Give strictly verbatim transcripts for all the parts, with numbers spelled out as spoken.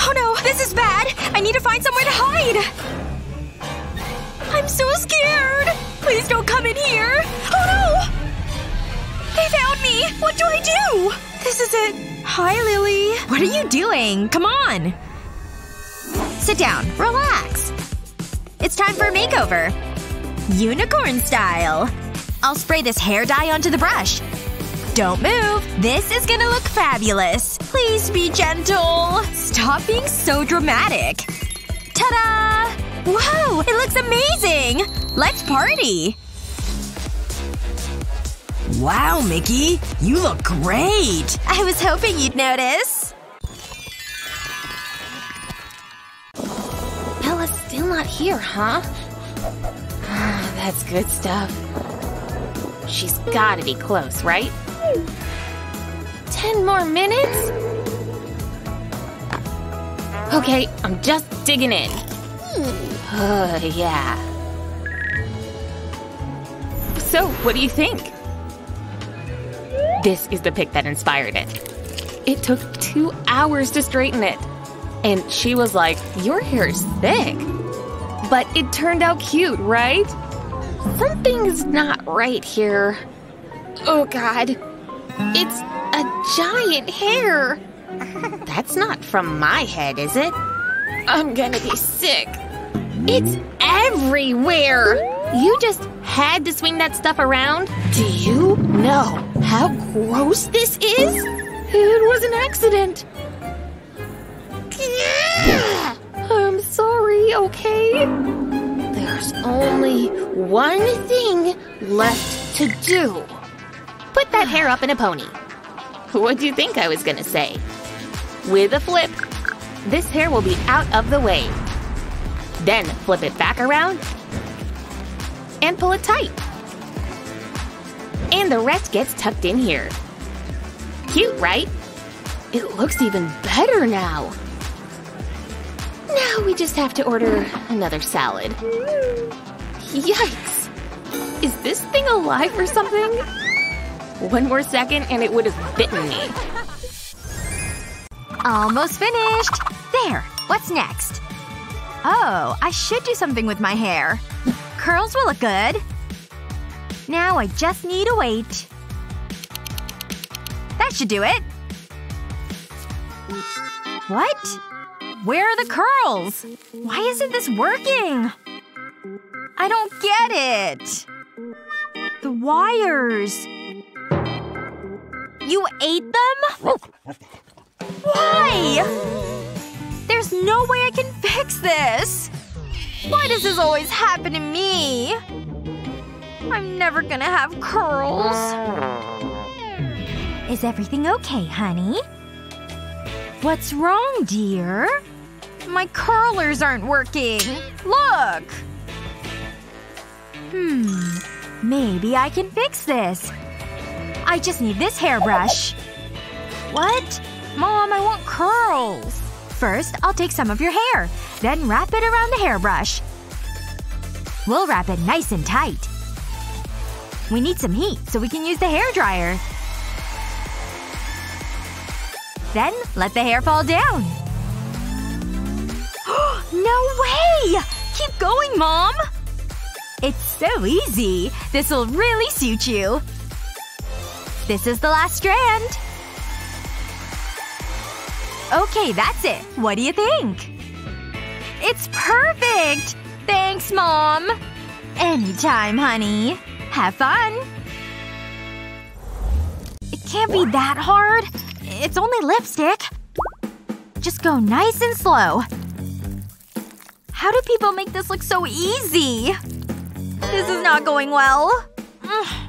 Oh no, this is bad! I need to find somewhere to hide! I'm so scared! Please don't come in here! Oh no! They found me! What do I do? This is it. Hi, Lily. What are you doing? Come on! Sit down. Relax. It's time for a makeover. Unicorn style. I'll spray this hair dye onto the brush. Don't move. This is gonna look fabulous. Please be gentle. Stop being so dramatic. Ta-da! Whoa! It looks amazing! Let's party! Wow, Mickey. You look great! I was hoping you'd notice. Bella's still not here, huh? That's good stuff. She's gotta be close, right? Ten more minutes? Okay, I'm just digging in. Oh, yeah. So, what do you think? This is the pic that inspired it. It took two hours to straighten it. And she was like, your hair's thick. But it turned out cute, right? Something's not right here. Oh god. It's a giant hair! That's not from my head, is it? I'm gonna be sick. It's everywhere! You just had to swing that stuff around? Do you know how gross this is? It was an accident. Yeah! I'm sorry, okay? There's only one thing left to do. Put that hair up in a pony. What'd you think I was gonna say? With a flip, this hair will be out of the way. Then flip it back around and pull it tight. And the rest gets tucked in here. Cute, right? It looks even better now. Now we just have to order another salad. Yikes! Is this thing alive or something? One more second and it would have bitten me. Almost finished! There! What's next? Oh, I should do something with my hair. Curls will look good. Now I just need to wait. That should do it. What? Where are the curls? Why isn't this working? I don't get it. The wires… You ate them? Why? There's no way I can fix this! Why does this always happen to me? I'm never gonna have curls. Is everything okay, honey? What's wrong, dear? My curlers aren't working. Look! Hmm. Maybe I can fix this. I just need this hairbrush. What? Mom, I want curls. First, I'll take some of your hair. Then wrap it around the hairbrush. We'll wrap it nice and tight. We need some heat so we can use the hairdryer. Then, let the hair fall down. No way! Keep going, Mom! It's so easy. This'll really suit you. This is the last strand. Okay, that's it. What do you think? It's perfect! Thanks, Mom! Anytime, honey. Have fun! It can't be that hard. It's only lipstick. Just go nice and slow. How do people make this look so easy? This is not going well.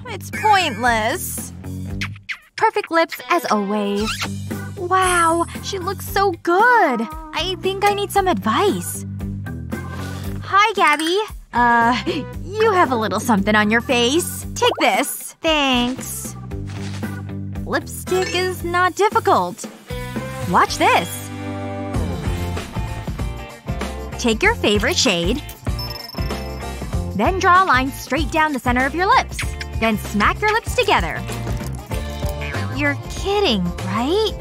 It's pointless. Perfect lips as always. Wow, she looks so good. I think I need some advice. Hi, Gabby. Uh, you have a little something on your face. Take this. Thanks. Lipstick is not difficult. Watch this. Take your favorite shade. Then draw a line straight down the center of your lips. Then smack your lips together. You're kidding, right?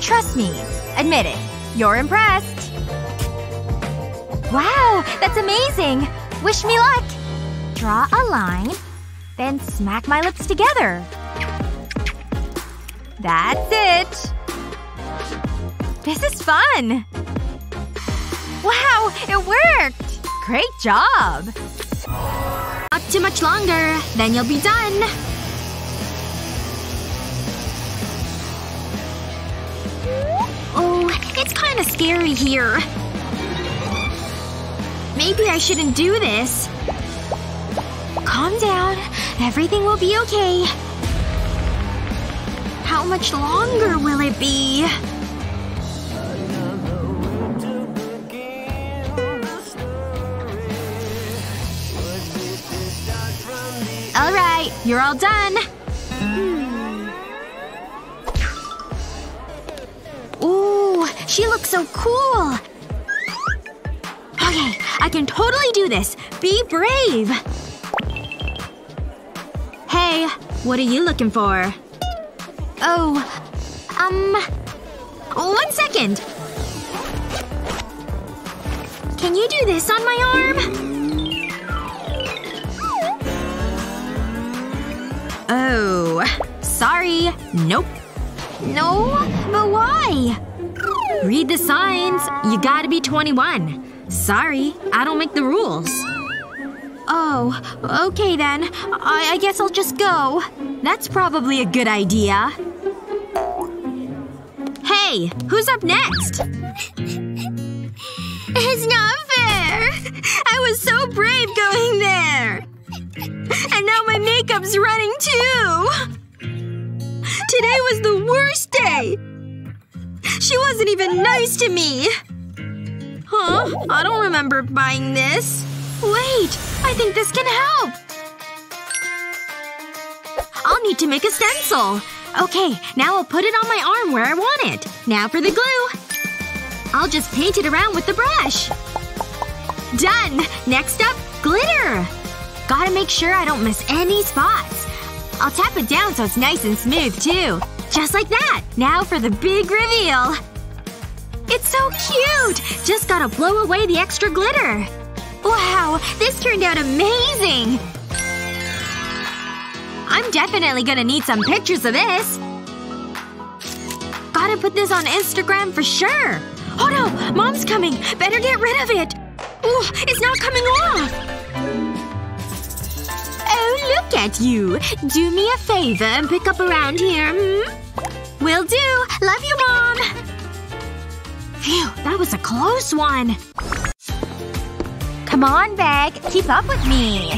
Trust me. Admit it. You're impressed! Wow! That's amazing! Wish me luck! Draw a line, then smack my lips together. That's it! This is fun! Wow! It worked! Great job! Not too much longer, then you'll be done! Oh, it's kinda scary here. Maybe I shouldn't do this. Calm down. Everything will be okay. How much longer will it be? Alright, you're all done. Hmm. Ooh, she looks so cool! Okay, I can totally do this. Be brave! Hey, what are you looking for? Oh. Um. One second! Can you do this on my arm? Oh. Sorry. Nope. No? But why? Read the signs. You gotta be twenty-one. Sorry. I don't make the rules. Oh. Okay then. I, I guess I'll just go. That's probably a good idea. Hey! Who's up next? It's not fair! I was so brave going there! And now my makeup's running too! Today was the worst day! She wasn't even nice to me! Huh? I don't remember buying this. Wait! I think this can help! I'll need to make a stencil. Okay, now I'll put it on my arm where I want it. Now for the glue. I'll just paint it around with the brush. Done! Next up, glitter! Gotta make sure I don't miss any spots. I'll tap it down so it's nice and smooth, too. Just like that! Now for the big reveal! It's so cute! Just gotta blow away the extra glitter. Wow, this turned out amazing! I'm definitely gonna need some pictures of this. Gotta put this on Instagram for sure. Oh no! Mom's coming! Better get rid of it! Ooh, it's not coming off! Oh, look at you! Do me a favor and pick up around here, hmm? Will do! Love you, Mom! Phew, that was a close one. Come on, bag. Keep up with me.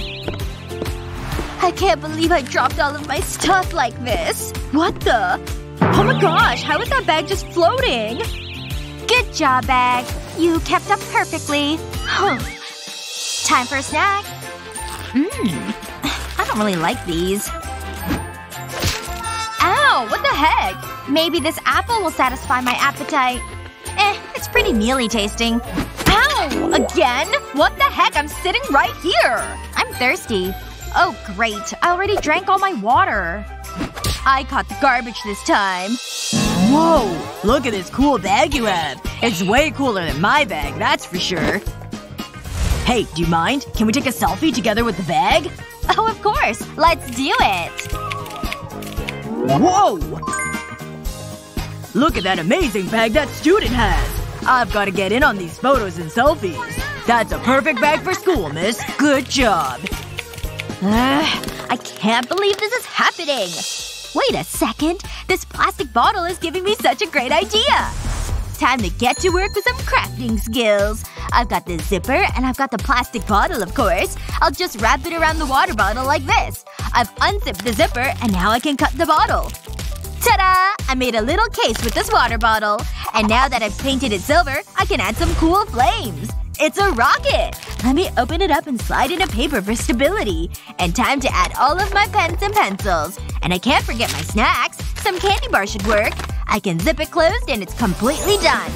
I can't believe I dropped all of my stuff like this. What the? Oh my gosh, how is that bag just floating? Good job, bag. You kept up perfectly. Huh. Time for a snack. Mmm. I don't really like these. Ow! What the heck? Maybe this apple will satisfy my appetite. Eh, it's pretty mealy tasting. Ow! Again? What the heck? I'm sitting right here! I'm thirsty. Oh great. I already drank all my water. I caught the garbage this time. Whoa! Look at this cool bag you have! It's way cooler than my bag, that's for sure. Hey, do you mind? Can we take a selfie together with the bag? Oh, of course! Let's do it! Whoa! Look at that amazing bag that student has! I've gotta get in on these photos and selfies. That's a perfect bag for school, miss. Good job. Ugh, I can't believe this is happening! Wait a second. This plastic bottle is giving me such a great idea! Time to get to work with some crafting skills. I've got the zipper and I've got the plastic bottle, of course. I'll just wrap it around the water bottle like this. I've unzipped the zipper and now I can cut the bottle. Ta-da! I made a little case with this water bottle. And now that I've painted it silver, I can add some cool flames. It's a rocket! Let me open it up and slide in a paper for stability. And time to add all of my pens and pencils. And I can't forget my snacks. Some candy bar should work. I can zip it closed and it's completely done.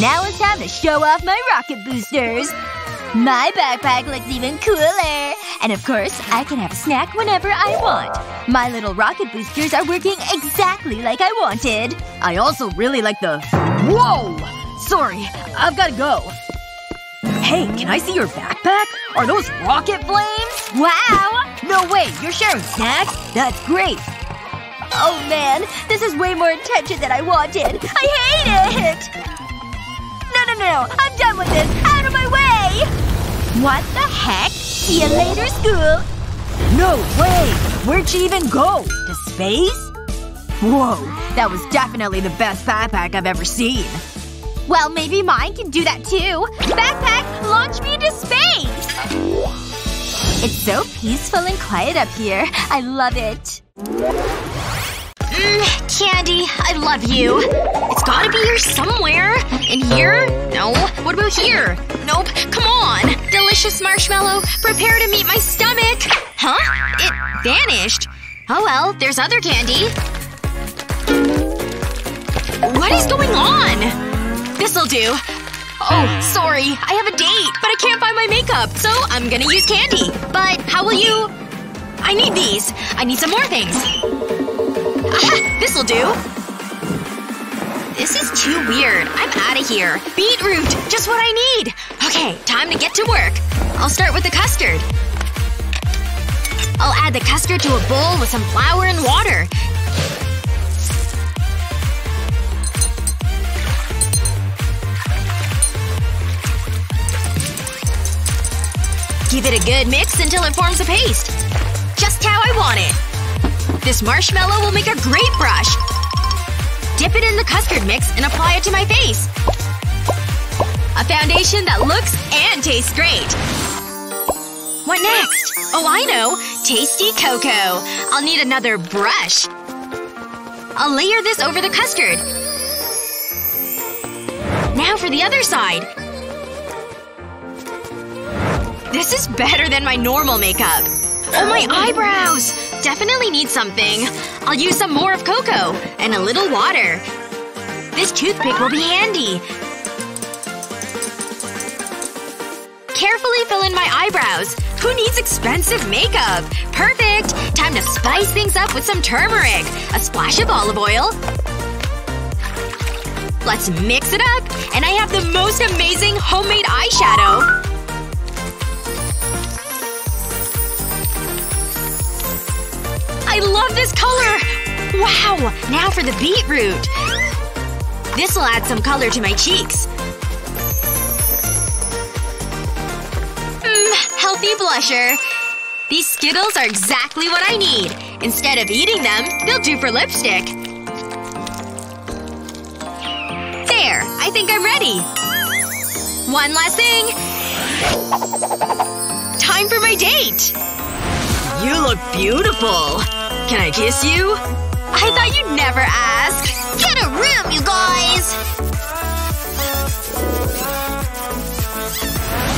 Now it's time to show off my rocket boosters. My backpack looks even cooler! And of course, I can have a snack whenever I want. My little rocket boosters are working exactly like I wanted. I also really like the… Whoa! Sorry. I've gotta go. Hey, can I see your backpack? Are those rocket flames? Wow! No way! You're sharing snacks? That's great! Oh man, this is way more attention than I wanted. I hate it! No, no, no, no! I'm done with this! Out of my way! What the heck? See you later, school! No way! Where'd she even go? To space? Whoa. That was definitely the best backpack I've ever seen. Well, maybe mine can do that too. Backpack, launch me into space! It's so peaceful and quiet up here. I love it. Mm, Candy, I love you. It's gotta be here somewhere. In here? No. What about here? Nope. Come on! Delicious marshmallow, prepare to meet my stomach! Huh? It vanished. Oh well, there's other candy. What is going on? This'll do. Oh, sorry. I have a date, but I can't buy my makeup, so I'm gonna use candy. But how will you… I need these. I need some more things. Aha! This'll do. This is too weird. I'm out of here. Beetroot! Just what I need! Okay, time to get to work. I'll start with the custard. I'll add the custard to a bowl with some flour and water. Give it a good mix until it forms a paste. Just how I want it. This marshmallow will make a great brush. Dip it in the custard mix and apply it to my face. A foundation that looks and tastes great. What next? Oh, I know. Tasty cocoa. I'll need another brush. I'll layer this over the custard. Now for the other side. This is better than my normal makeup. Oh, my eyebrows! Definitely need something. I'll use some more of cocoa. And a little water. This toothpick will be handy. Carefully fill in my eyebrows. Who needs expensive makeup? Perfect! Time to spice things up with some turmeric. A splash of olive oil. Let's mix it up. And I have the most amazing homemade eyeshadow. I love this color! Wow! Now for the beetroot. This'll add some color to my cheeks. Mmm, healthy blusher. These Skittles are exactly what I need. Instead of eating them, they'll do for lipstick. There! I think I'm ready. One last thing. Time for my date! You look beautiful. Can I kiss you? I thought you'd never ask. Get a room, you guys!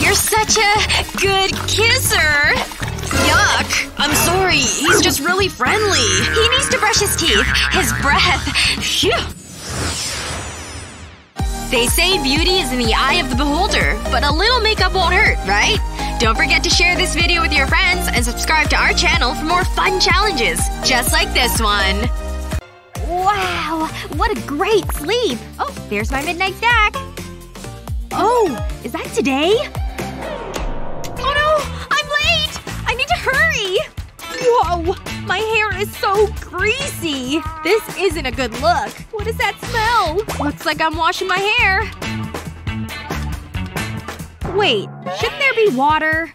You're such a good kisser. Yuck. I'm sorry. He's just really friendly. He needs to brush his teeth. His breath. Phew. They say beauty is in the eye of the beholder, but a little makeup won't hurt, right? Don't forget to share this video with your friends and subscribe to our channel for more fun challenges, just like this one. Wow, what a great sleep! Oh, there's my midnight snack. Oh, is that today? Oh no, I'm late! I need to hurry! Whoa, my hair is so greasy! This isn't a good look. What is that smell? Looks like I'm washing my hair. Wait, shouldn't there be water?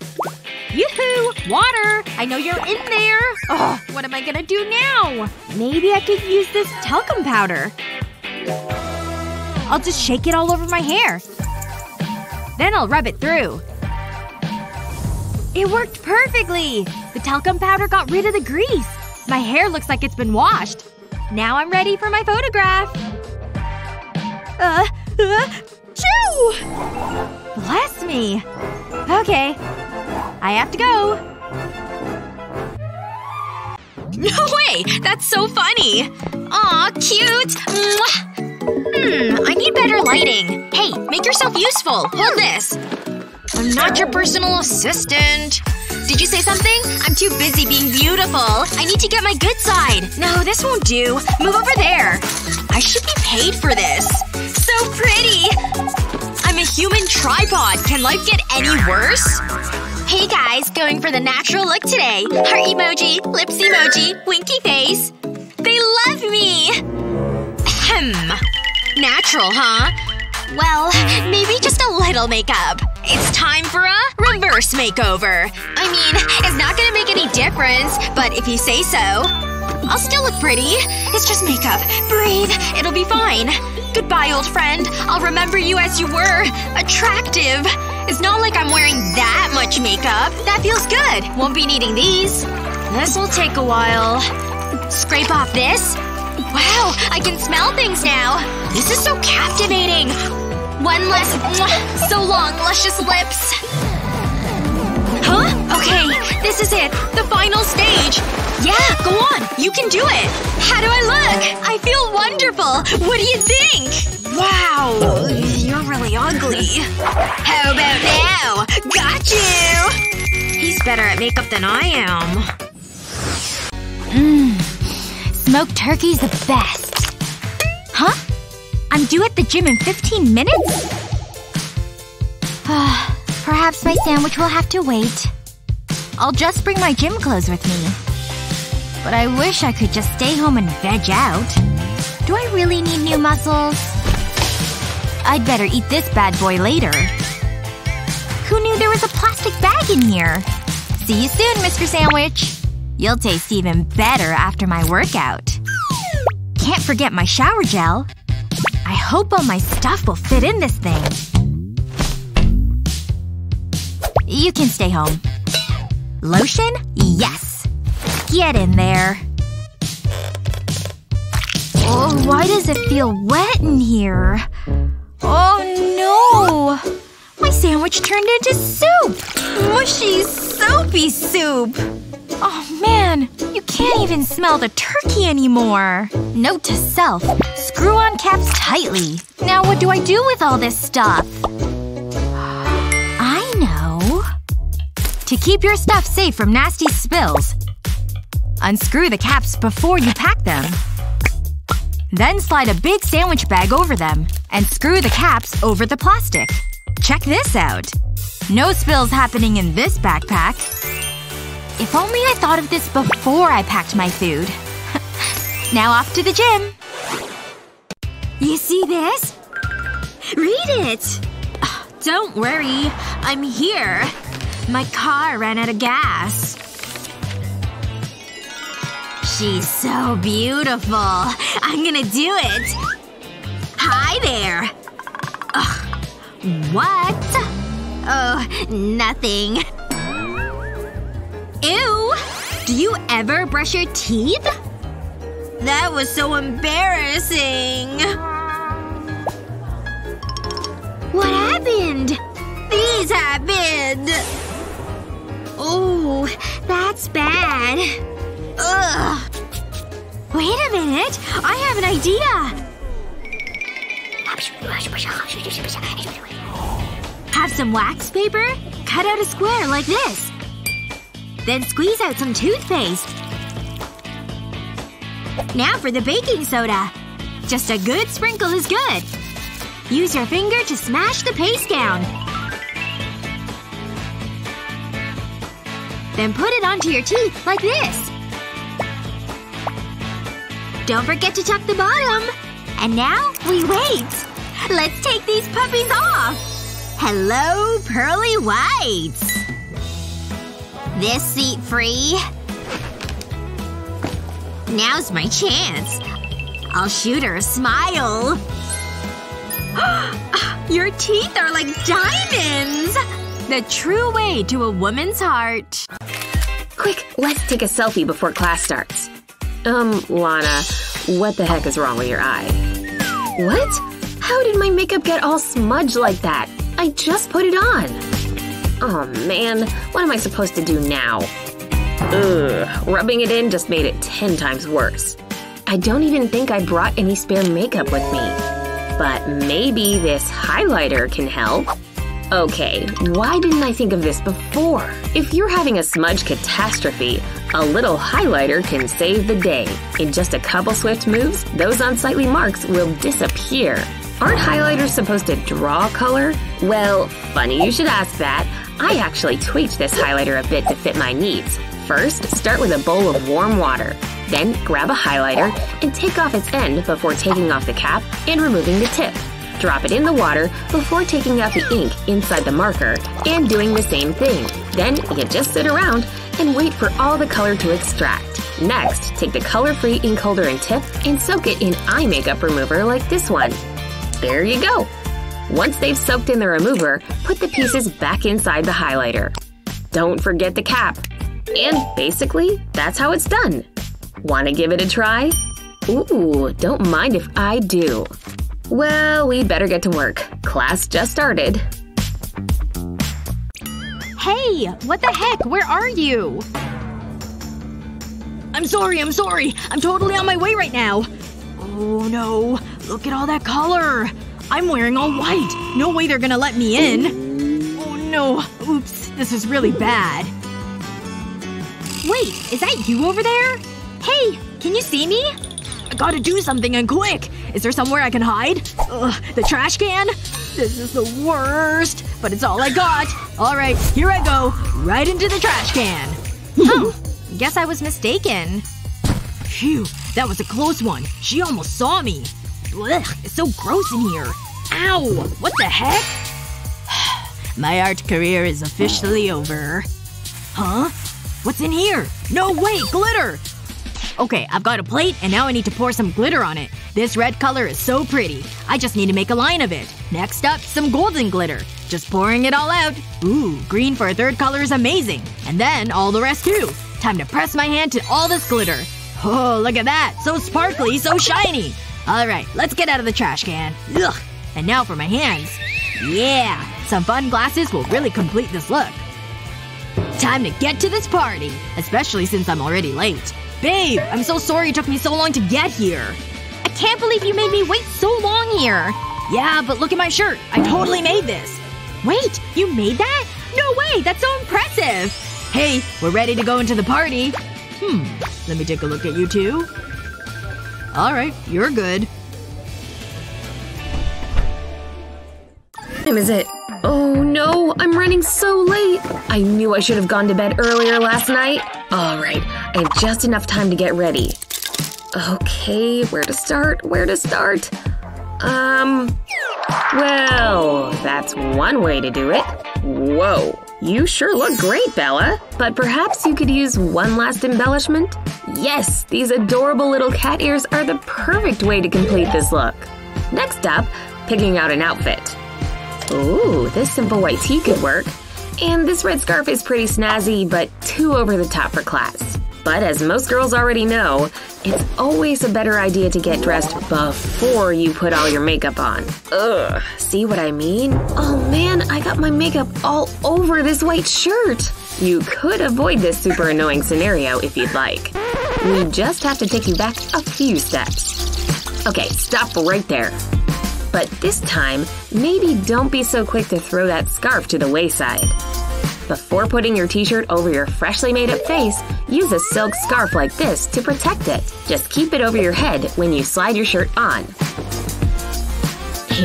Yoo-hoo! Water! I know you're in there! Ugh, what am I gonna do now? Maybe I could use this talcum powder. I'll just shake it all over my hair. Then I'll rub it through. It worked perfectly! The talcum powder got rid of the grease. My hair looks like it's been washed. Now I'm ready for my photograph. Uh, uh, choo! Bless me. Okay. I have to go. No way! That's so funny! Aw, cute! Mwah. Hmm, I need better lighting. Hey, make yourself useful. Hold this. I'm not your personal assistant. Did you say something? I'm too busy being beautiful. I need to get my good side. No, this won't do. Move over there. I should be paid for this. So pretty! I'm a human tripod. Can life get any worse? Hey guys, going for the natural look today. Heart emoji, lips emoji, winky face. They love me! Ahem. Natural, huh? Well, maybe just a little makeup. It's time for a reverse makeover. I mean, it's not gonna make any difference, but if you say so. I'll still look pretty. It's just makeup. Breathe. It'll be fine. Goodbye, old friend. I'll remember you as you were. Attractive. It's not like I'm wearing that much makeup. That feels good. Won't be needing these. This will take a while. Scrape off this. Wow, I can smell things now. This is so captivating. One less mwah, so long, luscious lips. Huh? Okay, this is it. The final stage. Yeah, go on. You can do it. How do I look? I feel wonderful. What do you think? Wow. You're really ugly. How about now? Got you! He's better at makeup than I am. Mmm. Smoked turkey's the best. Huh? I'm due at the gym in fifteen minutes? Perhaps my sandwich will have to wait. I'll just bring my gym clothes with me. But I wish I could just stay home and veg out. Do I really need new muscles? I'd better eat this bad boy later. Who knew there was a plastic bag in here? See you soon, Mister Sandwich. You'll taste even better after my workout. Can't forget my shower gel. I hope all my stuff will fit in this thing. You can stay home. Lotion? Yes! Get in there. Oh, why does it feel wet in here? Oh no! My sandwich turned into soup! Mushy, soapy soup! Oh man, you can't even smell the turkey anymore. Note to self. Screw on caps tightly. Now what do I do with all this stuff? I know. To keep your stuff safe from nasty spills, unscrew the caps before you pack them. Then slide a big sandwich bag over them and screw the caps over the plastic. Check this out. No spills happening in this backpack. If only I thought of this before I packed my food. Now off to the gym. You see this? Read it! Oh, don't worry. I'm here. My car ran out of gas. She's so beautiful. I'm gonna do it. Hi there. Ugh. What? Oh, nothing. Ew! Do you ever brush your teeth? That was so embarrassing. What happened? These happened! Oh, that's bad. Ugh. Wait a minute! I have an idea! Have some wax paper? Cut out a square like this. Then squeeze out some toothpaste. Now for the baking soda. Just a good sprinkle is good. Use your finger to smash the paste down. Then put it onto your teeth like this. Don't forget to tuck the bottom. And now we wait. Let's take these puppies off. Hello, pearly whites. This seat free? Now's my chance. I'll shoot her a smile. Your teeth are like diamonds! The true way to a woman's heart. Quick, let's take a selfie before class starts. Um, Lana, what the heck is wrong with your eye? What? How did my makeup get all smudged like that? I just put it on. Oh man, what am I supposed to do now? Ugh, rubbing it in just made it ten times worse. I don't even think I brought any spare makeup with me. But maybe this highlighter can help. Okay, why didn't I think of this before? If you're having a smudge catastrophe, a little highlighter can save the day. In just a couple swift moves, those unsightly marks will disappear. Aren't highlighters supposed to draw color? Well, funny you should ask that. I actually tweaked this highlighter a bit to fit my needs. First, start with a bowl of warm water. Then grab a highlighter and take off its end before taking off the cap and removing the tip. Drop it in the water before taking out the ink inside the marker and doing the same thing. Then you just sit around and wait for all the color to extract. Next, take the color-free ink holder and tip and soak it in eye makeup remover like this one. There you go! Once they've soaked in the remover, put the pieces back inside the highlighter. Don't forget the cap. And basically, that's how it's done. Wanna give it a try? Ooh, don't mind if I do. Well, we'd better get to work. Class just started. Hey! What the heck? Where are you? I'm sorry, I'm sorry! I'm totally on my way right now! Oh no! Look at all that color! I'm wearing all white! No way they're gonna let me in! Oh no! Oops, this is really bad. Wait, is that you over there? Hey! Can you see me? I gotta do something and quick! Is there somewhere I can hide? Ugh, the trash can? This is the worst! But it's all I got! Alright, here I go! Right into the trash can! Huh! Guess I was mistaken. Phew, that was a close one. She almost saw me. Blech, it's so gross in here. Ow! What the heck? My art career is officially over. Huh? What's in here? No way! Glitter! Okay, I've got a plate, and now I need to pour some glitter on it. This red color is so pretty. I just need to make a line of it. Next up, some golden glitter. Just pouring it all out. Ooh, green for a third color is amazing. And then all the rest too. Time to press my hand to all this glitter. Oh, look at that! So sparkly, so shiny! Alright, let's get out of the trash can. Ugh. And now for my hands. Yeah! Some fun glasses will really complete this look. Time to get to this party! Especially since I'm already late. Babe! I'm so sorry it took me so long to get here. I can't believe you made me wait so long here. Yeah, but look at my shirt. I totally made this. Wait, you made that? No way! That's so impressive! Hey, we're ready to go into the party. Hmm. Let me take a look at you two. Alright, you're good. What time is it? Oh no, I'm running so late! I knew I should have gone to bed earlier last night. Alright, I have just enough time to get ready. Okay, where to start? Where to start? Um… Well, that's one way to do it. Whoa. You sure look great, Bella. But perhaps you could use one last embellishment? Yes, these adorable little cat ears are the perfect way to complete this look. Next up, picking out an outfit. Ooh, this simple white tee could work. And this red scarf is pretty snazzy, but too over the top for class. But as most girls already know, it's always a better idea to get dressed before you put all your makeup on. Ugh, see what I mean? Oh man, I got my makeup all over this white shirt! You could avoid this super annoying scenario if you'd like. We just have to take you back a few steps. Okay, stop right there. But this time, maybe don't be so quick to throw that scarf to the wayside. Before putting your t-shirt over your freshly made-up face, use a silk scarf like this to protect it. Just keep it over your head when you slide your shirt on.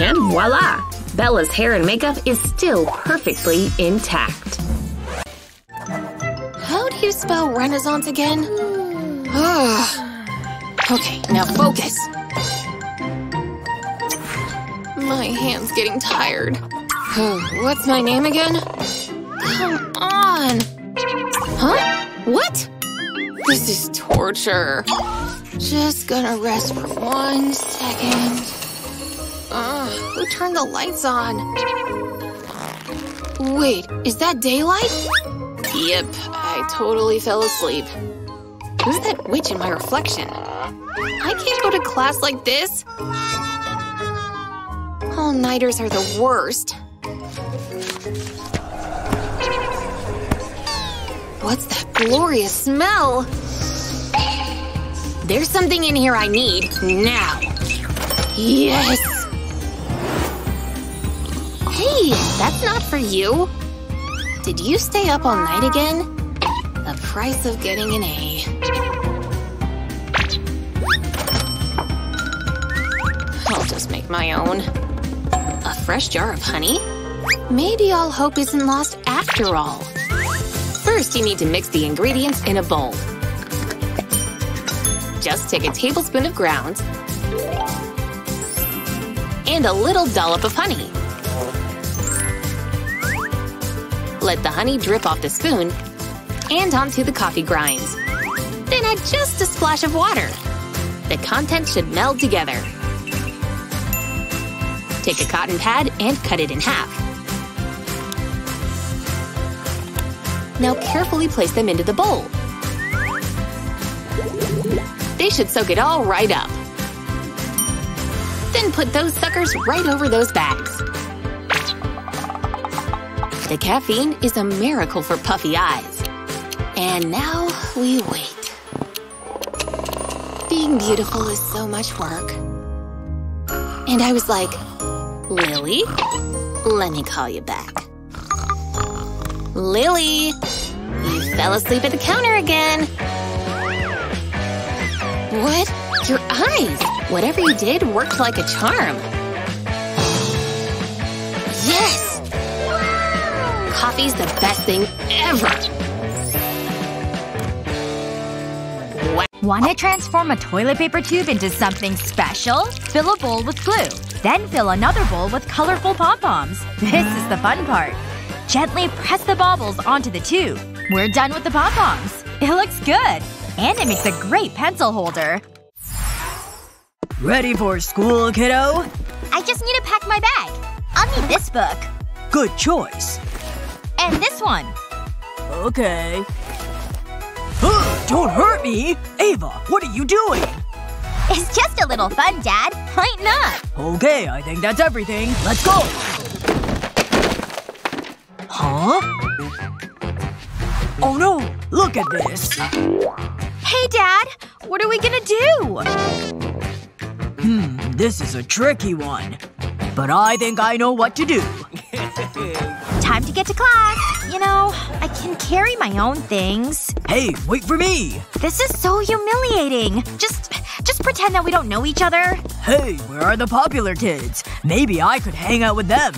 And voila! Bella's hair and makeup is still perfectly intact. How do you spell Renaissance again? Okay, now focus. My hand's getting tired. What's my name again? Come on! Huh? What? This is torture. Just gonna rest for one second. Ugh, who turned the lights on? Wait, is that daylight? Yep, I totally fell asleep. Who's that witch in my reflection? I can't go to class like this! All-nighters are the worst. What's that glorious smell? There's something in here I need, now! Yes! Hey, Hey! That's not for you! Did you stay up all night again? The price of getting an A. I'll just make my own. A fresh jar of honey? Maybe all hope isn't lost after all. First, you need to mix the ingredients in a bowl. Just take a tablespoon of grounds and a little dollop of honey. Let the honey drip off the spoon and onto the coffee grinds. Then add just a splash of water. The contents should meld together. Take a cotton pad and cut it in half. Now carefully place them into the bowl. They should soak it all right up. Then put those suckers right over those bags. The caffeine is a miracle for puffy eyes. And now we wait. Being beautiful is so much work. And I was like, Lily, let me call you back. Lily! You fell asleep at the counter again! What? Your eyes! Whatever you did worked like a charm! Yes! Wow. Coffee's the best thing ever! Wow. Wanna transform a toilet paper tube into something special? Fill a bowl with glue. Then fill another bowl with colorful pom-poms. This is the fun part. Gently press the baubles onto the tube. We're done with the pom-poms. It looks good. And it makes a great pencil holder. Ready for school, kiddo? I just need to pack my bag. I'll need this book. Good choice. And this one. Okay. Don't hurt me! Ava, what are you doing? It's just a little fun, Dad. Lighten up. Okay, I think that's everything. Let's go! Huh? Oh no! Look at this! Hey, Dad! What are we gonna do? Hmm, this is a tricky one. But I think I know what to do. Time to get to class. You know, I can carry my own things. Hey, wait for me! This is so humiliating. Just… just pretend that we don't know each other. Hey, where are the popular kids? Maybe I could hang out with them.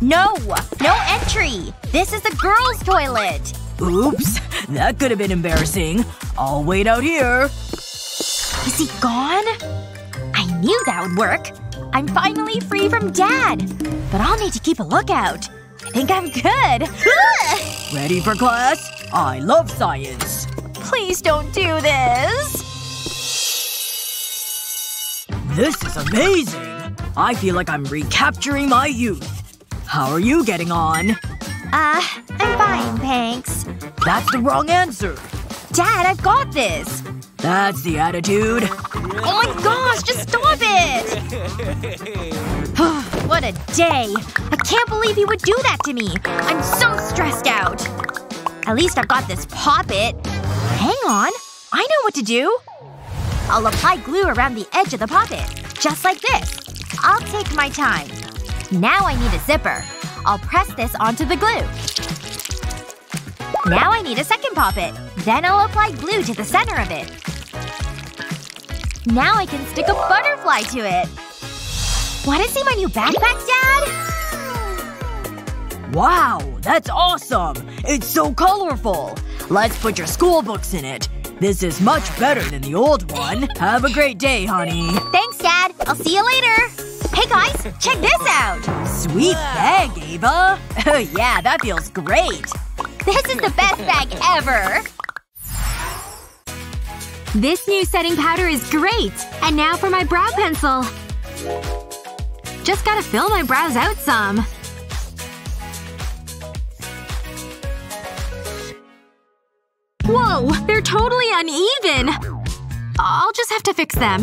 No! No entry! This is the girls' toilet! Oops. That could've been embarrassing. I'll wait out here. Is he gone? I knew that would work. I'm finally free from Dad. But I'll need to keep a lookout. I think I'm good. Ready for class? I love science. Please don't do this. This is amazing! I feel like I'm recapturing my youth. How are you getting on? Uh, I'm fine, thanks. That's the wrong answer. Dad, I've got this. That's the attitude. Oh my gosh, just stop it! What a day. I can't believe you would do that to me. I'm so stressed out. At least I've got this poppet. Hang on. I know what to do. I'll apply glue around the edge of the poppet. Just like this. I'll take my time. Now I need a zipper. I'll press this onto the glue. Now I need a second poppet. Then I'll apply glue to the center of it. Now I can stick a butterfly to it. Wanna see my new backpack, Dad? Wow, that's awesome! It's so colorful! Let's put your school books in it. This is much better than the old one. Have a great day, honey. Thanks, Dad. I'll see you later. Hey guys, check this out! Sweet bag, Ava! Oh yeah, that feels great! This is the best bag ever! This new setting powder is great! And now for my brow pencil. Just gotta fill my brows out some. Whoa! They're totally uneven! I'll just have to fix them.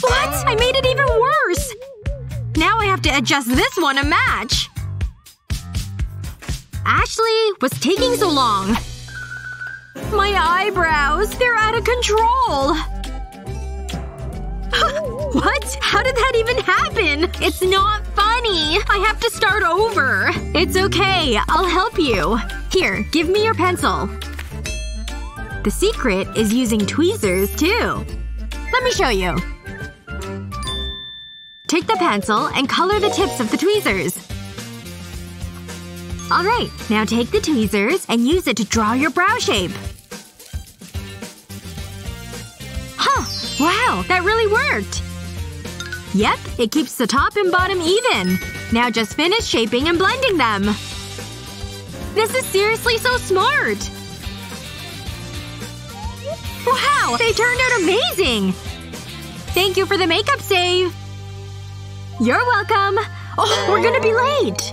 What? I made it even worse! Now I have to adjust this one to match. Ashley, what's taking so long? My eyebrows! They're out of control! What? How did that even happen? again. It's not funny. I have to start over. It's okay. I'll help you. Here, give me your pencil. The secret is using tweezers, too. Let me show you. Take the pencil and color the tips of the tweezers. Alright, now take the tweezers and use it to draw your brow shape. Huh. Wow, that really worked! Yep, it keeps the top and bottom even. Now just finish shaping and blending them. This is seriously so smart! Wow! They turned out amazing! Thank you for the makeup save! You're welcome! Oh, we're gonna be late!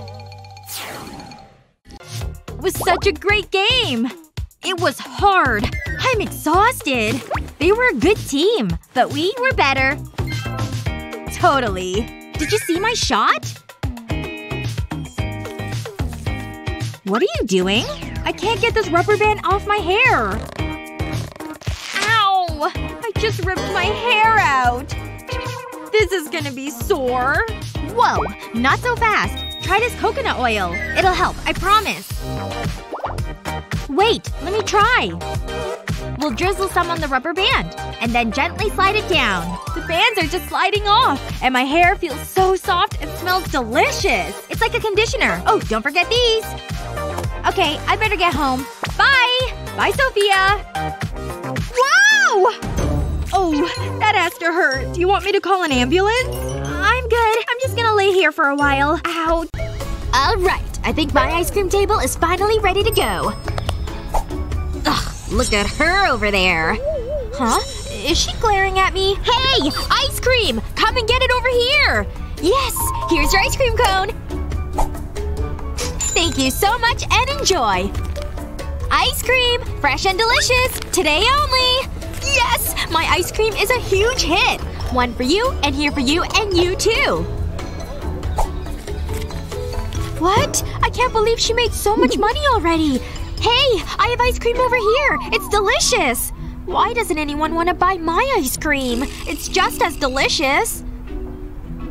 It was such a great game! It was hard. I'm exhausted. They were a good team. But we were better. Totally. Did you see my shot? What are you doing? I can't get this rubber band off my hair. Ow! I just ripped my hair out. This is gonna be sore. Whoa! Not so fast. Try this coconut oil. It'll help, I promise. Wait, let me try. We'll drizzle some on the rubber band. And then gently slide it down. The bands are just sliding off. And my hair feels so soft and smells delicious. It's like a conditioner. Oh, don't forget these. Okay, I better get home. Bye! Bye, Sophia! Whoa! Oh, that has to hurt. Do you want me to call an ambulance? I'm good. I'm just gonna lay here for a while. Ow. Alright. I think my ice cream table is finally ready to go. Ugh. Look at her over there. Huh? Is she glaring at me? Hey! Ice cream! Come and get it over here! Yes! Here's your ice cream cone! Thank you so much and enjoy! Ice cream! Fresh and delicious! Today only! Yes! My ice cream is a huge hit! One for you, and here for you, and you too! What? I can't believe she made so much money already! Hey! I have ice cream over here! It's delicious! Why doesn't anyone want to buy my ice cream? It's just as delicious!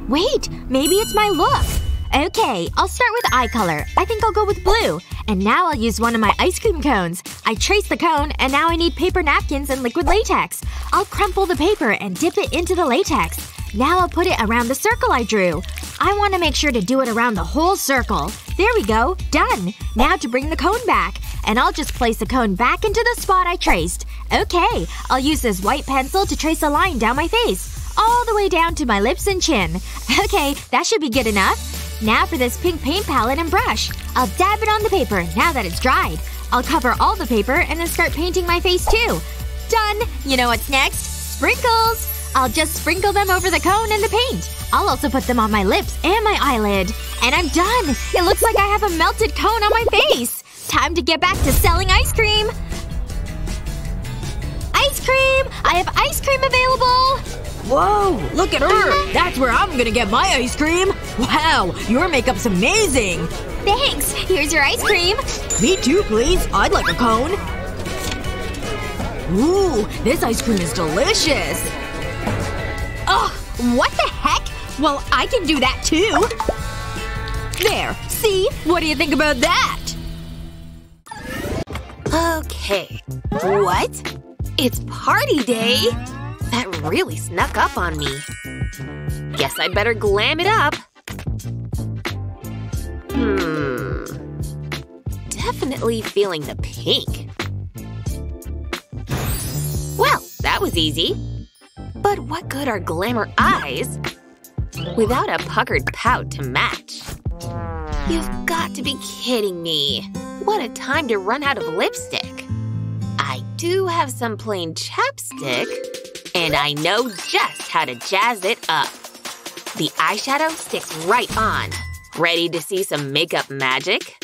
Wait, maybe it's my look. Okay, I'll start with eye color. I think I'll go with blue. And now I'll use one of my ice cream cones. I trace the cone, and now I need paper napkins and liquid latex. I'll crumple the paper and dip it into the latex. Now I'll put it around the circle I drew. I want to make sure to do it around the whole circle. There we go. Done. Now to bring the cone back. And I'll just place the cone back into the spot I traced. Okay. I'll use this white pencil to trace a line down my face. All the way down to my lips and chin. Okay. That should be good enough. Now for this pink paint palette and brush. I'll dab it on the paper now that it's dried. I'll cover all the paper and then start painting my face too. Done! You know what's next? Sprinkles! I'll just sprinkle them over the cone and the paint. I'll also put them on my lips and my eyelid. And I'm done! It looks like I have a melted cone on my face! Time to get back to selling ice cream! Ice cream! I have ice cream available! Whoa! Look at her! That's where I'm gonna get my ice cream! Wow! Your makeup's amazing! Thanks! Here's your ice cream! Me too, please! I'd like a cone! Ooh! This ice cream is delicious! Ugh! What the heck? Well, I can do that too! There! See? What do you think about that? Okay. What? It's party day! That really snuck up on me. Guess I'd better glam it up. Hmm. Definitely feeling the pink. Well, that was easy. But what good are glamour eyes without a puckered pout to match? You've got to be kidding me. What a time to run out of lipstick. I do have some plain chapstick. And I know just how to jazz it up. The eyeshadow sticks right on. Ready to see some makeup magic?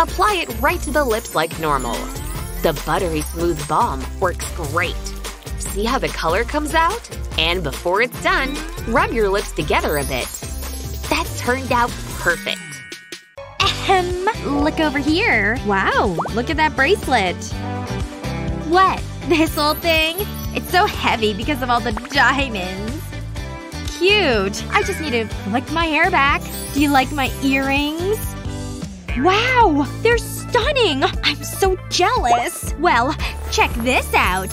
Apply it right to the lips like normal. The buttery smooth balm works great. See how the color comes out? And before it's done, rub your lips together a bit. That turned out perfect. Ahem. Look over here. Wow. Look at that bracelet. What? This whole thing? It's so heavy because of all the diamonds. cute! I just need to flick my hair back. Do you like my earrings? Wow! They're stunning! I'm so jealous! Well, check this out.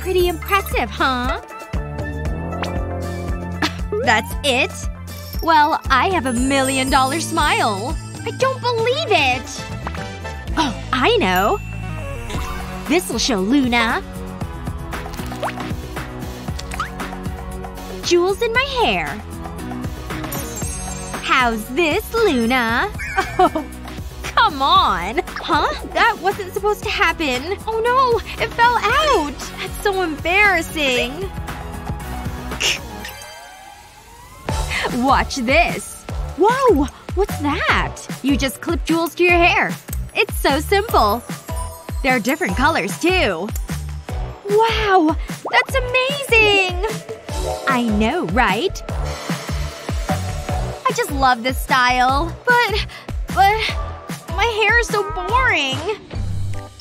Pretty impressive, huh? That's it? Well, I have a million dollar smile. I don't believe it! Oh, I know. This'll show Luna. Jewels in my hair. How's this, Luna? Oh, come on! Huh? That wasn't supposed to happen. Oh no! It fell out! That's so embarrassing. Watch this. Whoa! What's that? You just clip jewels to your hair. It's so simple. There are different colors, too. Wow! That's amazing! I know, right? I just love this style. But… but… my hair is so boring.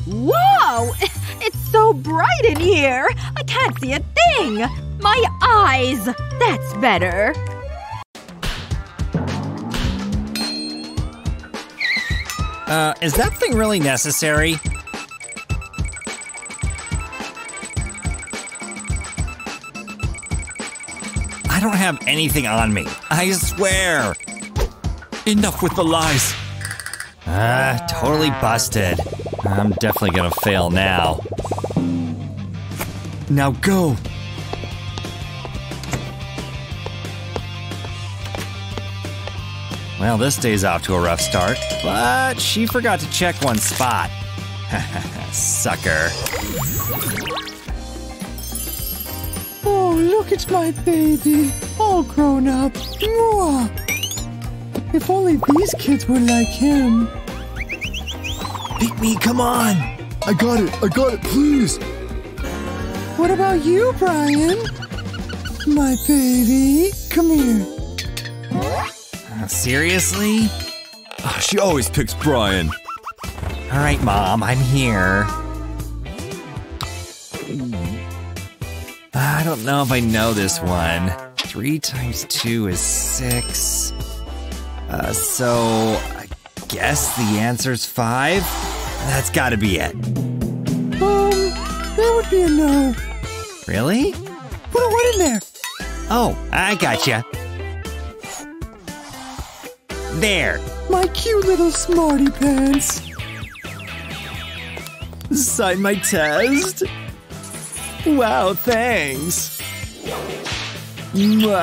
Whoa! It's so bright in here! I can't see a thing! My eyes! That's better. Uh, is that thing really necessary? I don't have anything on me. I swear! Enough with the lies! Ah, totally busted. I'm definitely gonna fail now. Now go! Well, this day's off to a rough start, but she forgot to check one spot. Sucker. Oh, look at my baby. All grown up. Mwah. If only these kids were like him. Pick me, come on. I got it, I got it, please. What about you, Brian? My baby. Come here. Seriously? Oh, she always picks Brian. All right, Mom, I'm here. I don't know if I know this one. Three times two is six. Uh, so I guess the answer's five. That's gotta be it. Um, that would be a no. Really? Put a one in there. Oh, I gotcha. There! My cute little smarty pants! Sign my test? Wow, thanks! Wow,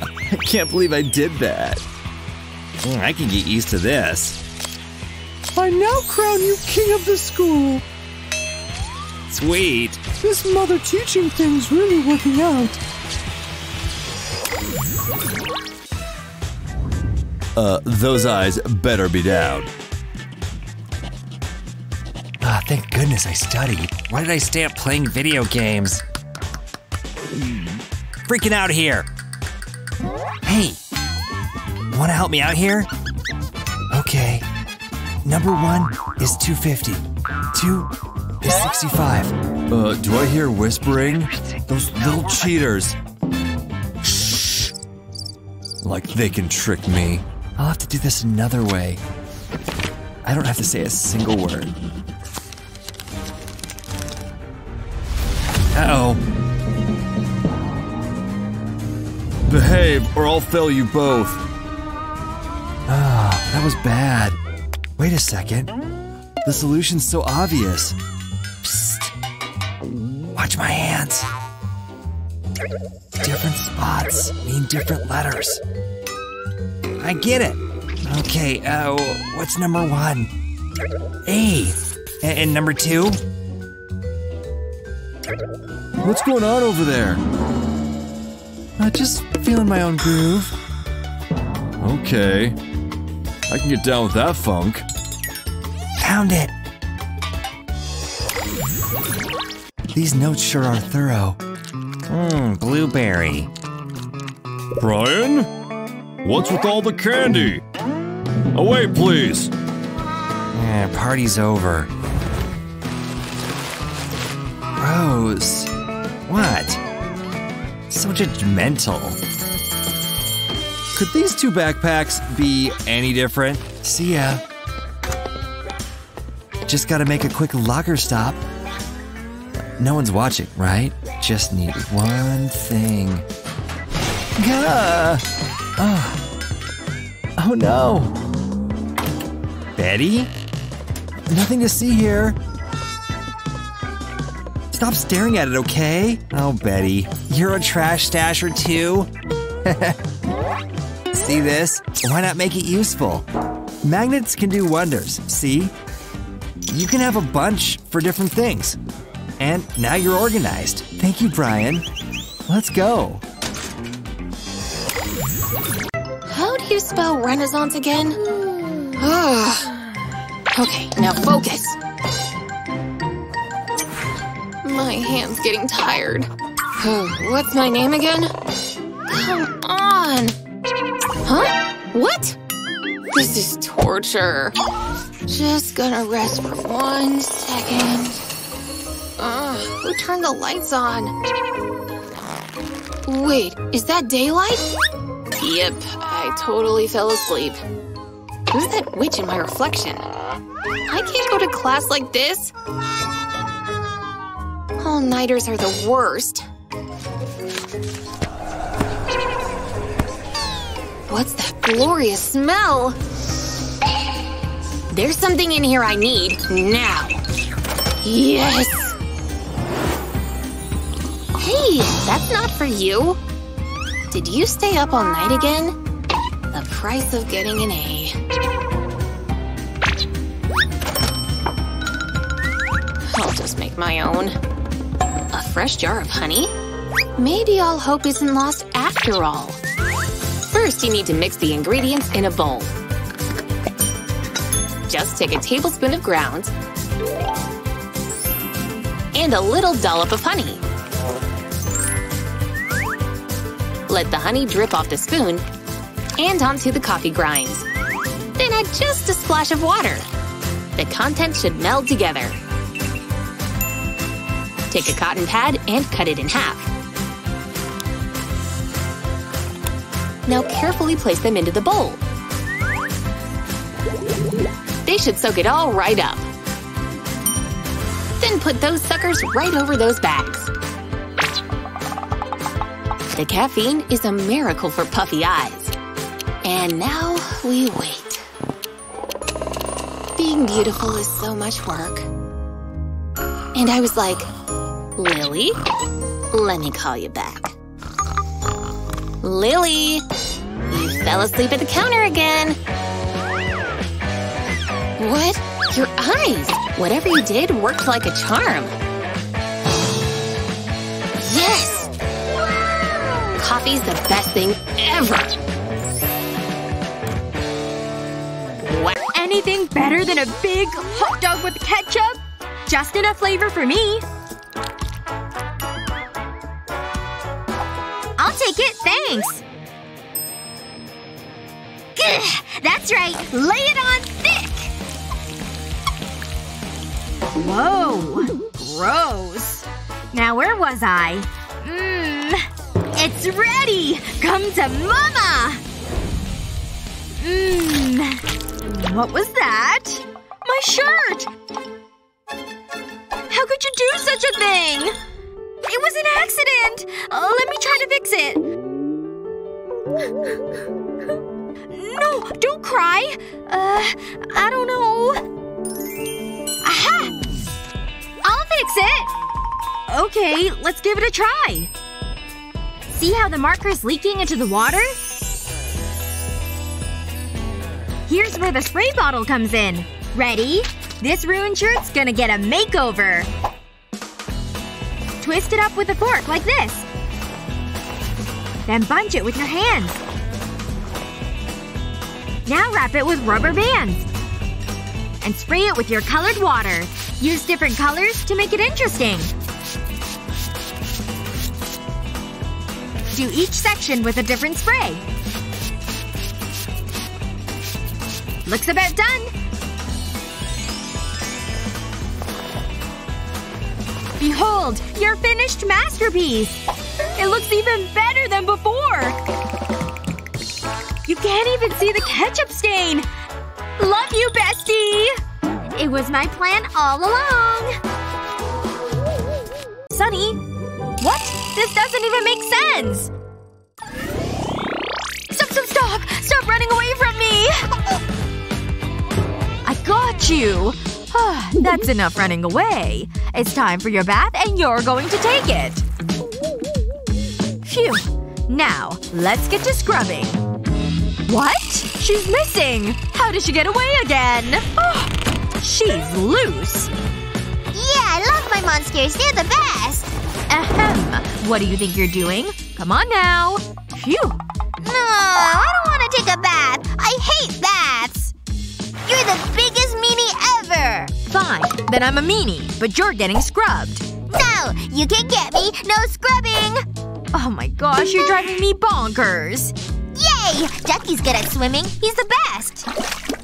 I can't believe I did that. Mm, I can get used to this. I now crown you king of the school! Sweet! This mother teaching thing's really working out. Uh, those eyes better be down. Ah, thank goodness I studied. Why did I stay up playing video games? Freaking out here! Hey! Wanna help me out here? Okay. Number one is two fifty. Two is sixty-five. Uh, do I hear whispering? Those little cheaters. Shh! Like they can trick me. I'll have to do this another way. I don't have to say a single word. Uh-oh. Behave, or I'll fail you both. Ah, that was bad. Wait a second. The solution's so obvious. Psst. Watch my hands. Different spots mean different letters. I get it. Okay, uh, what's number one? A. And, and number two? What's going on over there? Uh, just feeling my own groove. Okay. I can get down with that funk. Found it. These notes sure are thorough. Mmm, blueberry. Brian? What's with all the candy? Away, please! Eh, party's over. Rose. What? So judgmental. Could these two backpacks be any different? See ya. Just gotta make a quick locker stop. No one's watching, right? Just need one thing. Gah! Oh. Oh no! Betty? Nothing to see here. Stop staring at it, okay? Oh, Betty. You're a trash stasher too? See this? Why not make it useful? Magnets can do wonders, see? You can have a bunch for different things. And now you're organized. Thank you, Brian. Let's go. How do you spell Renaissance again? Ugh. Okay, now focus. My hand's getting tired. What's my name again? Come on! Huh? What? This is torture. Just gonna rest for one second. Ugh, who turned the lights on? Wait, is that daylight? Yep, I totally fell asleep. Who's that witch in my reflection? I can't go to class like this! All-nighters are the worst. What's that glorious smell? There's something in here I need, now! Yes! Hey, that's not for you! Did you stay up all night again? The price of getting an A. I'll just make my own. A fresh jar of honey? Maybe all hope isn't lost after all. First, you need to mix the ingredients in a bowl. Just take a tablespoon of grounds and a little dollop of honey. Let the honey drip off the spoon and onto the coffee grinds. Then add just a splash of water. The contents should meld together. Take a cotton pad and cut it in half. Now carefully place them into the bowl. They should soak it all right up. Then put those suckers right over those bags. The caffeine is a miracle for puffy eyes. And now we wait. Being beautiful is so much work. And I was like, Lily? Let me call you back. Lily! You fell asleep at the counter again! What? Your eyes! Whatever you did worked like a charm! Yes! Coffee's the best thing ever! Wow. Anything better than a big hot dog with ketchup? Just enough flavor for me! I'll take it, thanks! Gah, that's right! Lay it on thick! Whoa! Gross! Now where was I? Mmm… It's ready! Come to mama! Mmm… What was that? My shirt! How could you do such a thing? It was an accident! Uh, let me try to fix it. No! Don't cry! Uh, I don't know… Aha! I'll fix it! Okay, let's give it a try. See how the marker's leaking into the water? Here's where the spray bottle comes in. Ready? This ruined shirt's gonna get a makeover! Twist it up with a fork, like this. Then bunch it with your hands. Now wrap it with rubber bands. And spray it with your colored water. Use different colors to make it interesting. Do each section with a different spray. Looks about done! Behold! Your finished masterpiece! It looks even better than before! can't even see the ketchup stain! Love you, bestie! It was my plan all along! Sunny? What? This doesn't even make sense! Stop, stop, stop! Stop running away from me! I got you! That's enough running away. It's time for your bath and you're going to take it! Phew. Now, let's get to scrubbing. What? She's missing! How did she get away again? Oh, she's loose. Yeah, I love my monsters. They're the best! Ahem. What do you think you're doing? Come on now. Phew. No, I don't want to take a bath. I hate baths. You're the biggest meanie ever! Fine. Then I'm a meanie. But you're getting scrubbed. No! You can get me! No scrubbing! Oh my gosh, you're driving me bonkers! Yay! Ducky's good at swimming. He's the best!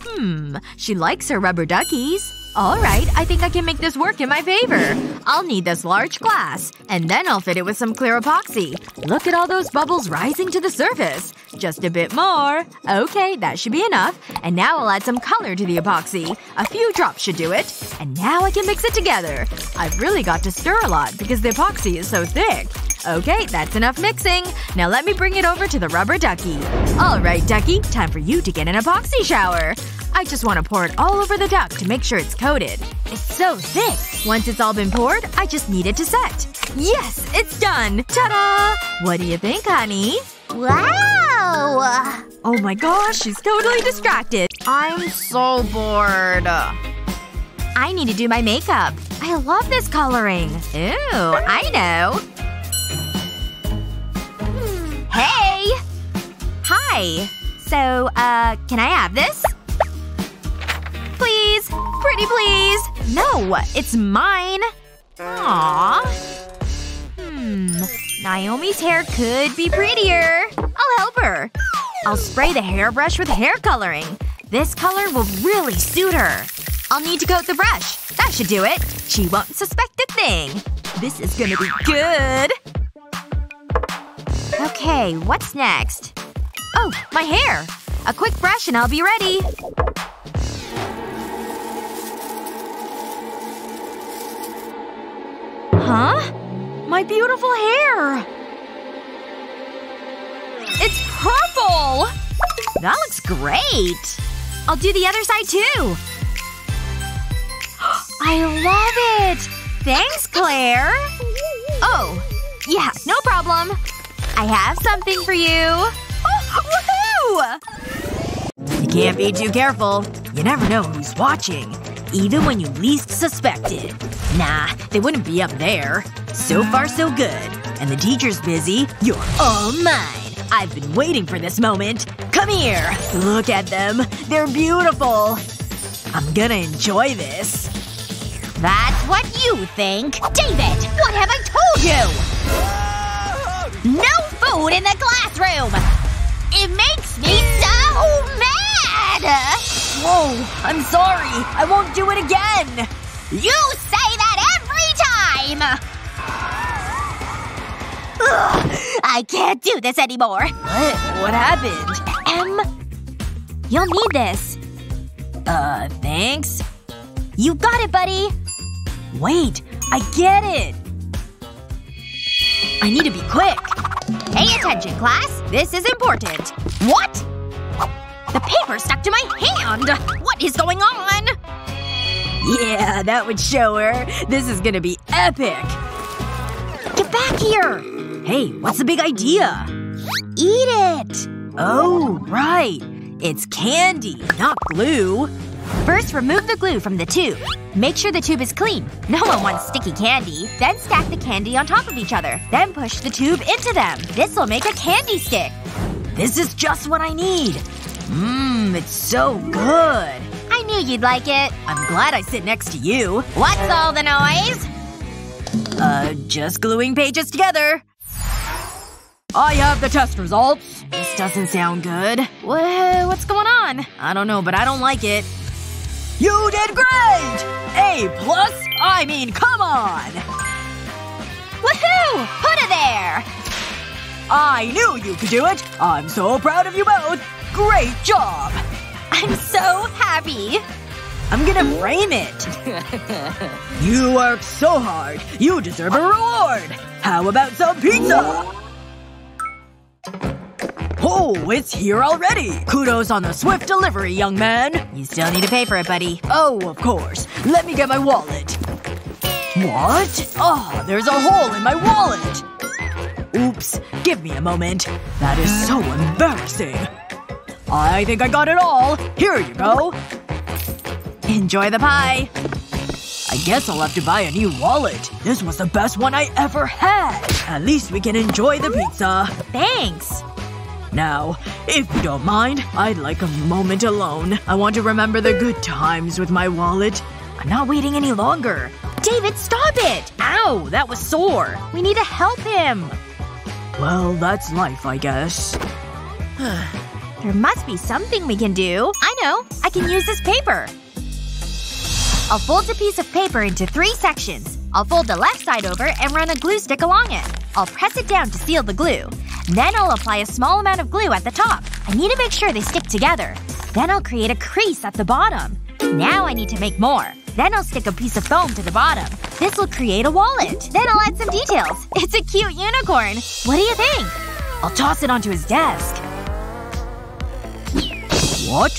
Hmm. She likes her rubber duckies. Alright, I think I can make this work in my favor. I'll need this large glass. And then I'll fit it with some clear epoxy. Look at all those bubbles rising to the surface. Just a bit more. Okay, that should be enough. And now I'll add some color to the epoxy. A few drops should do it. And now I can mix it together. I've really got to stir a lot because the epoxy is so thick. Okay, that's enough mixing. Now let me bring it over to the rubber ducky. Alright, ducky. Time for you to get an epoxy shower. I just want to pour it all over the duck to make sure it's coated. It's so thick. Once it's all been poured, I just need it to set. Yes! It's done! Ta-da! What do you think, honey? Wow! Oh my gosh, she's totally distracted. I'm so bored. I need to do my makeup. I love this coloring. Ew, I know. Hey! Hi. So, uh, can I have this? Please? Pretty please? No, it's mine. Aww. Hmm. Naomi's hair could be prettier. I'll help her. I'll spray the hairbrush with hair coloring. This color will really suit her. I'll need to coat the brush. That should do it. She won't suspect a thing. This is gonna be good. Okay, what's next? Oh, my hair! A quick brush and I'll be ready. Huh? My beautiful hair! It's purple! That looks great! I'll do the other side too! I love it! Thanks, Claire! Oh. Yeah, no problem. I have something for you! Oh, woohoo! You can't be too careful. You never know who's watching. Even when you least suspect it. Nah, they wouldn't be up there. So far so good. And the teacher's busy. You're all mine. I've been waiting for this moment. Come here! Look at them. They're beautiful. I'm gonna enjoy this. That's what you think. David! What have I told you? No food in the classroom! It makes me so mad! Whoa. I'm sorry. I won't do it again! You say that every time! Ugh, I can't do this anymore. What? What happened? Em? You'll need this. Uh, thanks? You got it, buddy! Wait. I get it! I need to be quick. Pay attention, class. This is important. What? The paper stuck to my hand! What is going on? Yeah, that would show her. This is gonna be epic. Get back here! Hey, what's the big idea? Eat it! Oh, right. It's candy, not glue. First, remove the glue from the tube. Make sure the tube is clean. No one wants sticky candy. Then stack the candy on top of each other. Then push the tube into them. This will make a candy stick. This is just what I need. Mmm, it's so good. I knew you'd like it. I'm glad I sit next to you. What's all the noise? Uh, just gluing pages together. I have the test results. This doesn't sound good. Whoa, what's going on? I don't know, but I don't like it. You did great! A plus? I mean, come on! Woohoo! Put it there! I knew you could do it! I'm so proud of you both! Great job! I'm so happy! I'm gonna frame it! You worked so hard! You deserve a reward! How about some pizza? Oh, it's here already! Kudos on the swift delivery, young man! You still need to pay for it, buddy. Oh, of course. Let me get my wallet. What? Oh, there's a hole in my wallet! Oops. Give me a moment. That is so embarrassing. I think I got it all. Here you go. Enjoy the pie. I guess I'll have to buy a new wallet. This was the best one I ever had. At least we can enjoy the pizza. Thanks. Now, if you don't mind, I'd like a moment alone. I want to remember the good times with my wallet. I'm not waiting any longer. David, stop it! Ow, that was sore. We need to help him. Well, that's life, I guess. There must be something we can do. I know. I can use this paper. I'll fold a piece of paper into three sections. I'll fold the left side over and run a glue stick along it. I'll press it down to seal the glue. Then I'll apply a small amount of glue at the top. I need to make sure they stick together. Then I'll create a crease at the bottom. Now I need to make more. Then I'll stick a piece of foam to the bottom. This will create a wallet. Then I'll add some details. It's a cute unicorn. What do you think? I'll toss it onto his desk. What?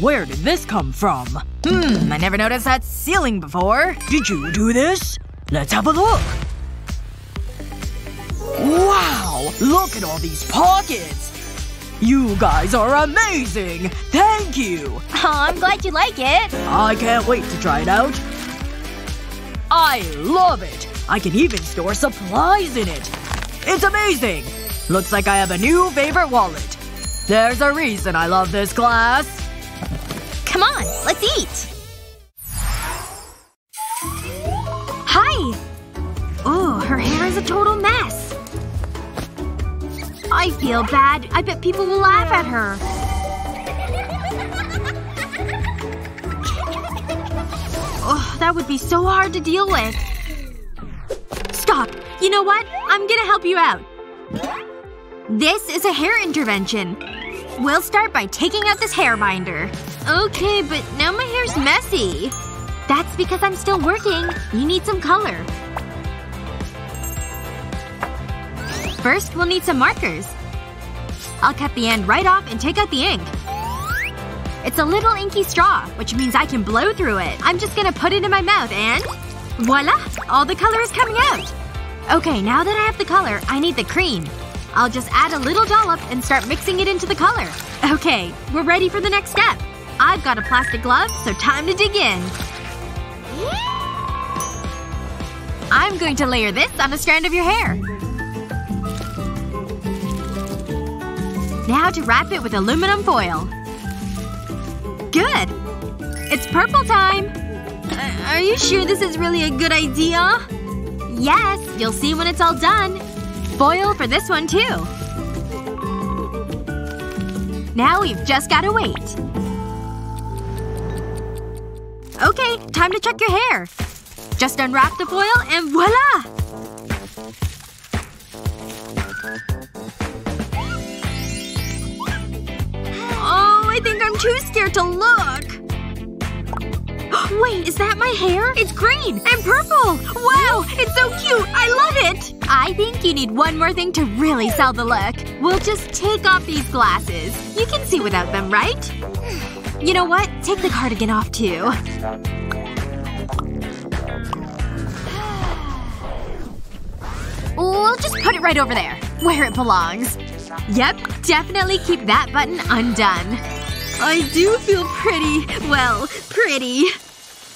Where did this come from? Hmm, I never noticed that ceiling before. Did you do this? Let's have a look. Wow! Look at all these pockets! You guys are amazing! Thank you! Aw, I'm glad you like it. I can't wait to try it out. I love it! I can even store supplies in it. It's amazing! Looks like I have a new favorite wallet. There's a reason I love this class. Come on, let's eat! Hi! Oh, her hair is a total mess. I feel bad. I bet people will laugh at her. Oh, that would be so hard to deal with. Stop. You know what? I'm gonna help you out. This is a hair intervention. We'll start by taking out this hair binder. Okay, but now my hair's messy. That's because I'm still working. You need some color. First, we'll need some markers. I'll cut the end right off and take out the ink. It's a little inky straw, which means I can blow through it. I'm just gonna put it in my mouth and… voila! All the color is coming out! Okay, now that I have the color, I need the cream. I'll just add a little dollop and start mixing it into the color. Okay, we're ready for the next step. I've got a plastic glove, so time to dig in. I'm going to layer this on a strand of your hair. Now to wrap it with aluminum foil. Good! It's purple time! Uh, are you sure this is really a good idea? Yes, you'll see when it's all done. Foil for this one, too. Now we've just gotta wait. Okay, time to check your hair. Just unwrap the foil and voila! Oh, I think I'm too scared to look. Wait, is that my hair? It's green and purple! Wow, it's so cute! I love it! I think you need one more thing to really sell the look. We'll just take off these glasses. You can see without them, right? You know what? Take the cardigan off, too. We'll just put it right over there. Where it belongs. Yep, definitely keep that button undone. I do feel pretty. Well, pretty.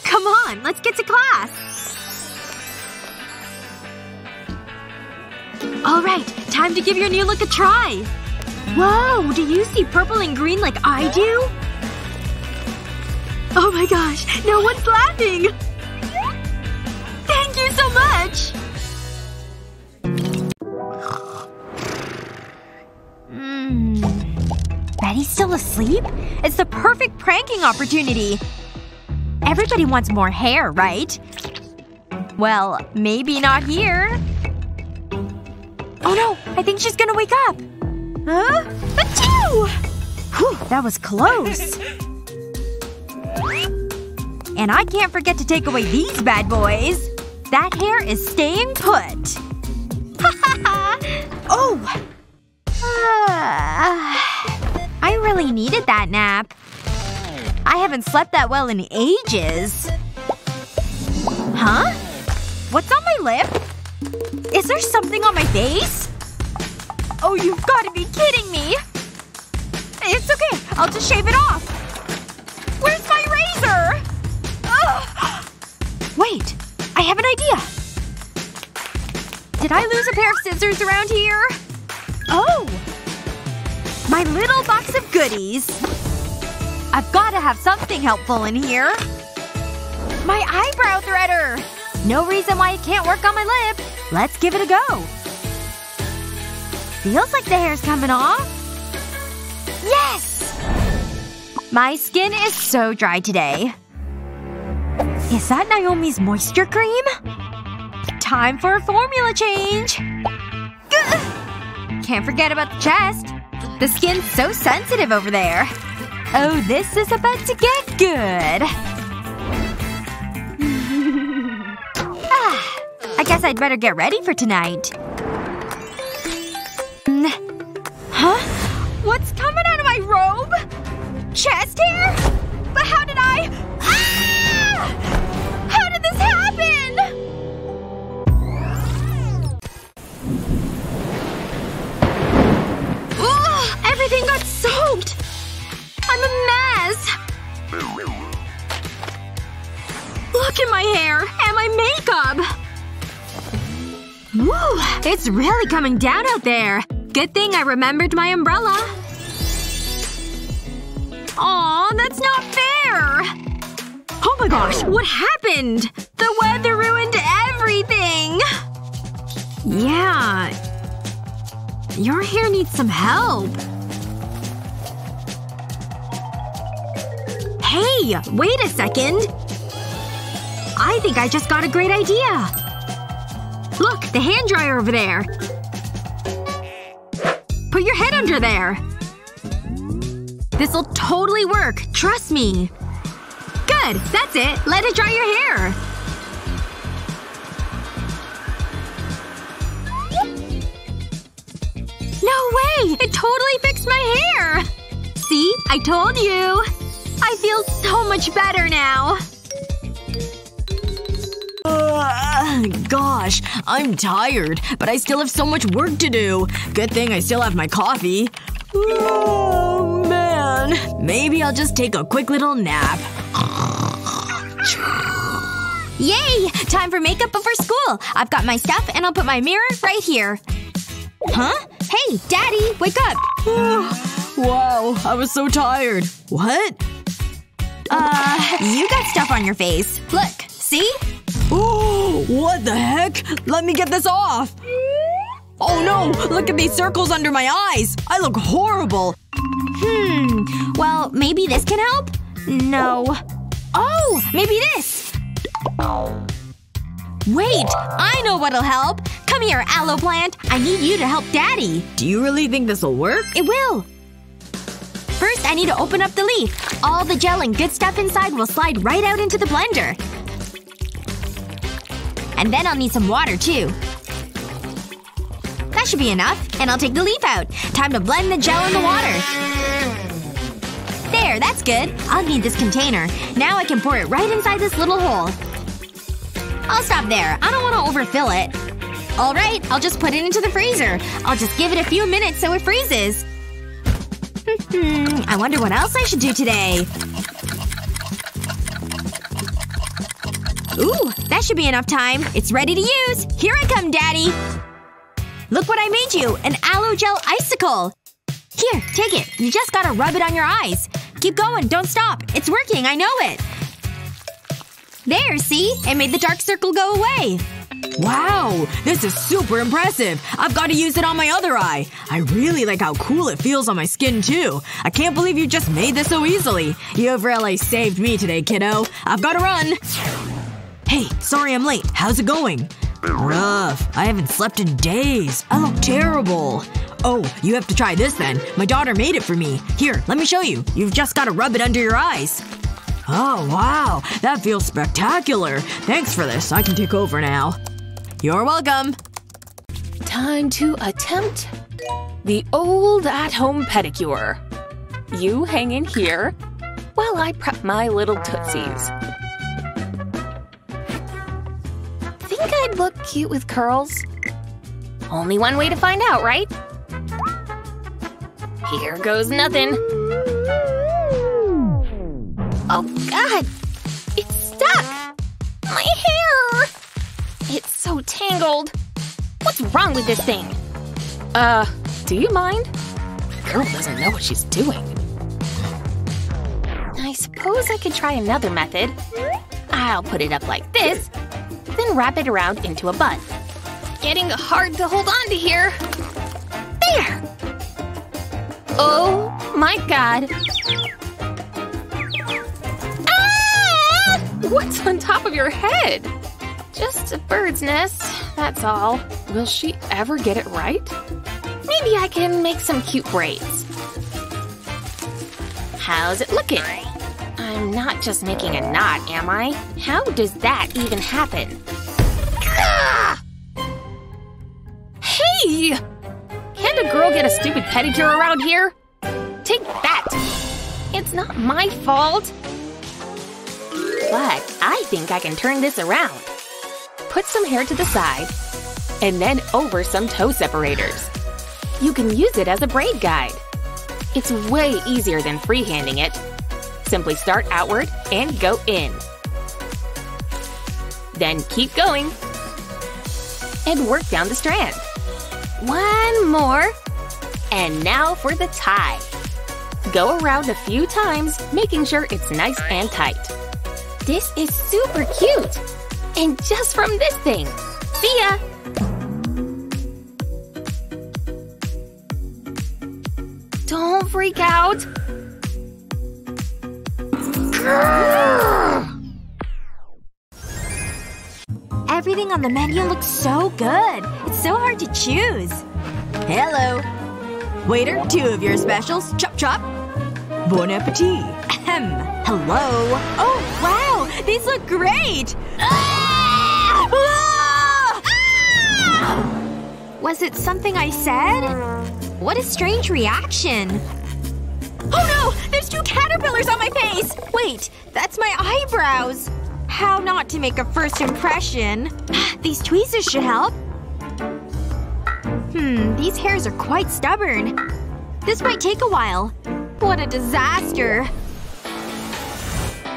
Come on, let's get to class. Alright, time to give your new look a try! Whoa, do you see purple and green like I do? Oh my gosh, no one's laughing! Thank you so much! Mmm. Betty's still asleep? It's the perfect pranking opportunity! Everybody wants more hair, right? Well, maybe not here. Oh no! I think she's gonna wake up! Huh? Achoo! Whew, that was close. And I can't forget to take away these bad boys. That hair is staying put. Ha ha ha! Oh! Uh, I really needed that nap. I haven't slept that well in ages. Huh? What's on my lip? Is there something on my face? Oh, you've gotta be kidding me! It's okay. I'll just shave it off. Where's my razor? Ugh. Wait. I have an idea. Did I lose a pair of scissors around here? Oh! My little box of goodies. I've gotta have something helpful in here. My eyebrow threader! No reason why it can't work on my lip. Let's give it a go. Feels like the hair's coming off. Yes! My skin is so dry today. Is that Naomi's moisture cream? Time for a formula change! Gah! Can't forget about the chest. The skin's so sensitive over there. Oh, this is about to get good. Ah, I guess I'd better get ready for tonight. Huh? What's coming out of my robe? Chest hair? But how did I… Ah! How did this happen? Ugh, everything got soaked! I'm a mess! Look at my hair! And my makeup! Woo! It's really coming down out there. Good thing I remembered my umbrella. Aw, that's not fair! Oh my gosh, what happened? The weather ruined everything! Yeah. Your hair needs some help. Hey! Wait a second! I think I just got a great idea. Look, the hairdryer over there. Put your head under there. This'll totally work. Trust me. Good. That's it. Let it dry your hair. No way! It totally fixed my hair! See? I told you. I feel so much better now. Gosh, I'm tired, but I still have so much work to do. Good thing I still have my coffee. Oh, man. Maybe I'll just take a quick little nap. Yay! Time for makeup before school! I've got my stuff and I'll put my mirror right here. Huh? Hey, Daddy! Wake up! Wow, I was so tired. What? Uh, you got stuff on your face. Look. See? Ooh, what the heck? Let me get this off! Oh no! Look at these circles under my eyes! I look horrible! Hmm. Well, maybe this can help? No. Oh! Maybe this! Wait! I know what'll help! Come here, aloe plant! I need you to help Daddy! Do you really think this'll work? It will! First, I need to open up the leaf. All the gel and good stuff inside will slide right out into the blender. And then I'll need some water, too. That should be enough. And I'll take the leaf out. Time to blend the gel in the water. There, that's good. I'll need this container. Now I can pour it right inside this little hole. I'll stop there. I don't want to overfill it. Alright, I'll just put it into the freezer. I'll just give it a few minutes so it freezes. I wonder what else I should do today. Ooh, that should be enough time. It's ready to use! Here I come, Daddy! Look what I made you! An aloe gel icicle! Here, take it. You just gotta rub it on your eyes. Keep going, don't stop. It's working, I know it. There, see? It made the dark circle go away. Wow! This is super impressive! I've gotta use it on my other eye. I really like how cool it feels on my skin, too. I can't believe you just made this so easily. You've really saved me today, kiddo. I've gotta run. Hey, sorry I'm late. How's it going? Rough. I haven't slept in days. I look terrible. Oh, you have to try this then. My daughter made it for me. Here, let me show you. You've just gotta rub it under your eyes. Oh, wow. That feels spectacular. Thanks for this. I can take over now. You're welcome. Time to attempt the old at-home pedicure. You hang in here while I prep my little tootsies. Think I'd look cute with curls? Only one way to find out, right? Here goes nothing. Oh god! It's stuck! My hair! It's so tangled. What's wrong with this thing? Uh, do you mind? The girl doesn't know what she's doing. I suppose I could try another method. I'll put it up like this, then wrap it around into a bun. Getting hard to hold on to here. There! Oh my god. Ah! What's on top of your head? Just a bird's nest, that's all. Will she ever get it right? Maybe I can make some cute braids. How's it looking? I'm not just making a knot, am I? How does that even happen? Ah! Hey! Can't a girl get a stupid pedicure around here? Take that! It's not my fault. But I think I can turn this around. Put some hair to the side, and then over some toe separators. You can use it as a braid guide. It's way easier than freehanding it. Simply start outward and go in. Then keep going. And work down the strand. One more. And now for the tie. Go around a few times, making sure it's nice and tight. This is super cute! And just from this thing! See ya! Don't freak out! Everything on the menu looks so good! It's so hard to choose! Hello! Waiter, two of your specials. Chop chop! Bon appetit! Ahem! Hello! Oh, wow! These look great! Ah! Ah! Ah! Was it something I said? What a strange reaction. Oh no! There's two caterpillars on my face! Wait, that's my eyebrows! How not to make a first impression. These tweezers should help. Hmm, these hairs are quite stubborn. This might take a while. What a disaster.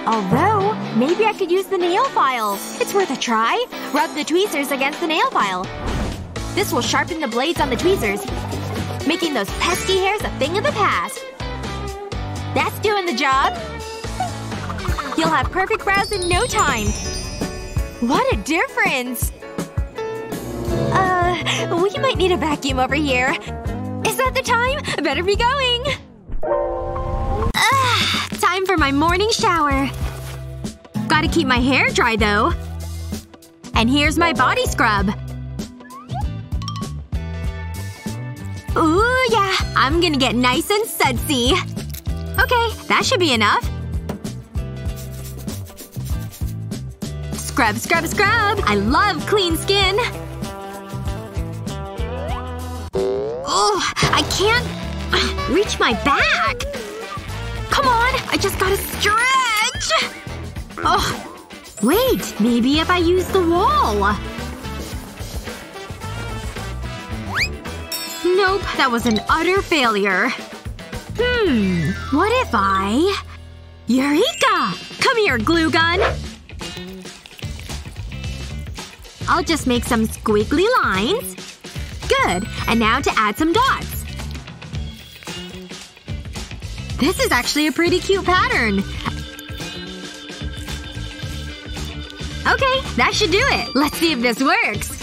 Although, maybe I could use the nail file. It's worth a try. Rub the tweezers against the nail file. This will sharpen the blades on the tweezers. Making those pesky hairs a thing of the past. That's doing the job. You'll have perfect brows in no time. What a difference! Uh, we might need a vacuum over here. Is that the time? Better be going! Ugh, time for my morning shower. Gotta keep my hair dry, though. And here's my body scrub. Ooh, yeah. I'm gonna get nice and sudsy. Okay, that should be enough. Scrub, scrub, scrub! I love clean skin! Oh, I can't reach my back! Come on! I just gotta stretch! Oh. Wait, maybe if I use the wall. Nope, that was an utter failure. Hmm. What if I… Eureka! Come here, glue gun! I'll just make some squiggly lines. Good. And now to add some dots. This is actually a pretty cute pattern. Okay, that should do it. Let's see if this works.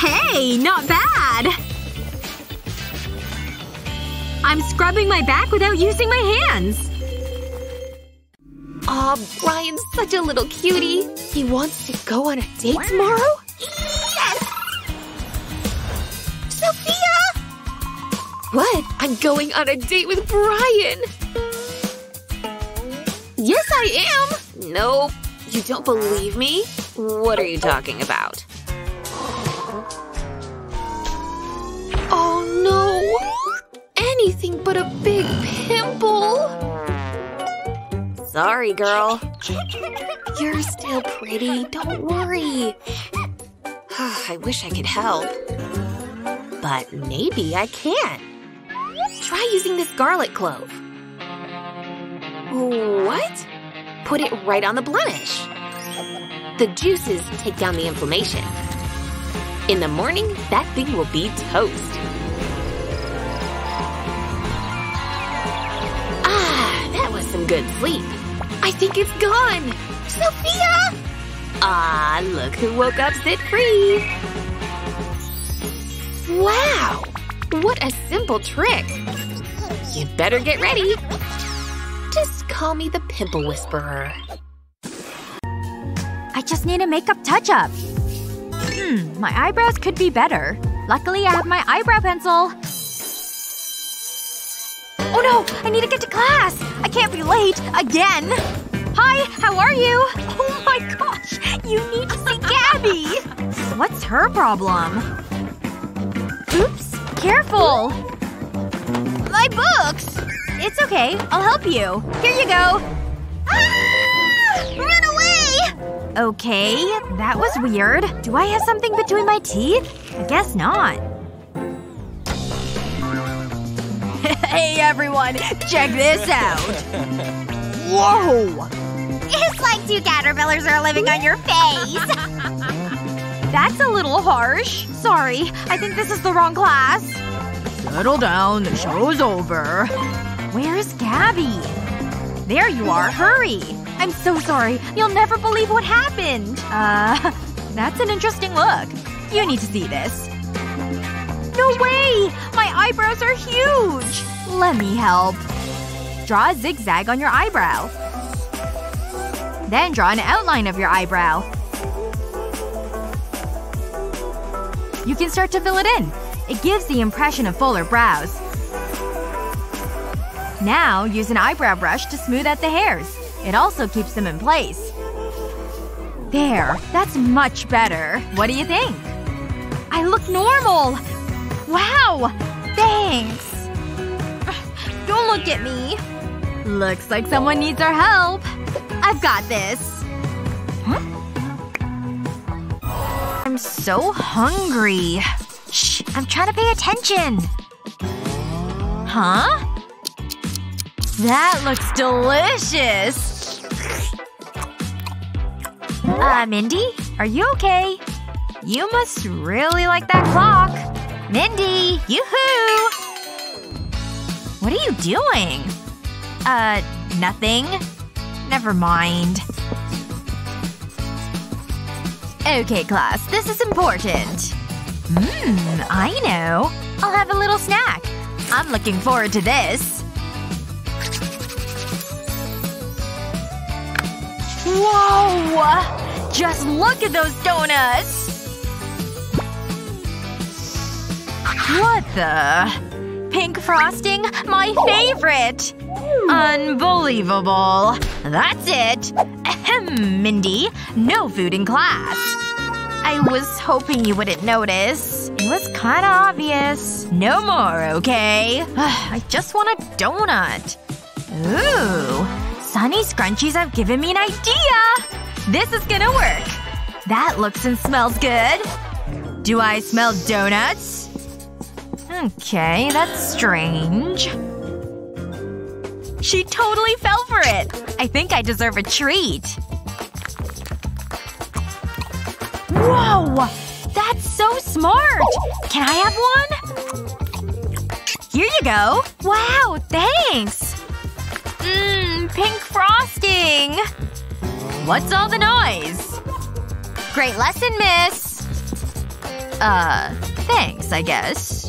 Hey, not bad! I'm scrubbing my back without using my hands! Aw, Aw, Brian's such a little cutie. He wants to go on a date tomorrow? Yes! Sophia! What? I'm going on a date with Brian! Yes, I am! Nope. You don't believe me? What are you talking about? Oh no! Anything but a big pimple! Sorry, girl. You're still pretty, don't worry. I wish I could help. But maybe I can. Try using this garlic clove. What? Put it right on the blemish. The juices take down the inflammation. In the morning, that thing will be toast. Ah, that was some good sleep. I think it's gone. Sophia! Ah, look who woke up sit-free. Wow! What a simple trick. You better get ready. Just call me the Pimple Whisperer. I just need a makeup touch-up. Hmm, my eyebrows could be better. Luckily, I have my eyebrow pencil. Oh no! I need to get to class! I can't be late! Again! Hi! How are you? Oh my gosh! You need to see Gabby! What's her problem? Oops! Careful! My books! It's okay. I'll help you. Here you go. Ah! Run away! Okay. That was weird. Do I have something between my teeth? I guess not. Hey, everyone! Check this out! Whoa! It's like two caterpillars are living on your face! That's a little harsh. Sorry. I think this is the wrong class. Settle down. The show's over. Where's Gabby? There you are. Hurry! I'm so sorry. You'll never believe what happened. Uh, that's an interesting look. You need to see this. No way! My eyebrows are huge! Let me help. Draw a zigzag on your eyebrow. Then draw an outline of your eyebrow. You can start to fill it in. It gives the impression of fuller brows. Now, use an eyebrow brush to smooth out the hairs. It also keeps them in place. There. That's much better. What do you think? I look normal! Wow! Thanks! Don't look at me. Looks like someone needs our help. I've got this. Huh? I'm so hungry. Shh! I'm trying to pay attention. Huh? That looks delicious! Uh, Mindy? Are you okay? You must really like that clock. Mindy! Yoo-hoo! What are you doing? Uh, nothing? Never mind. Okay, class. This is important. Mmm, I know. I'll have a little snack. I'm looking forward to this. Whoa! Just look at those donuts! What the? Pink frosting? My favorite! Unbelievable. That's it. Ahem, Mindy. No food in class. I was hoping you wouldn't notice. It was kinda obvious. No more, okay? I just want a donut. Ooh. Sunny scrunchies have given me an idea! This is gonna work! That looks and smells good. Do I smell donuts? Okay, that's strange. She totally fell for it! I think I deserve a treat. Whoa! That's so smart! Can I have one? Here you go! Wow, thanks! Mmm, pink frosting! What's all the noise? Great lesson, miss! Uh, thanks, I guess.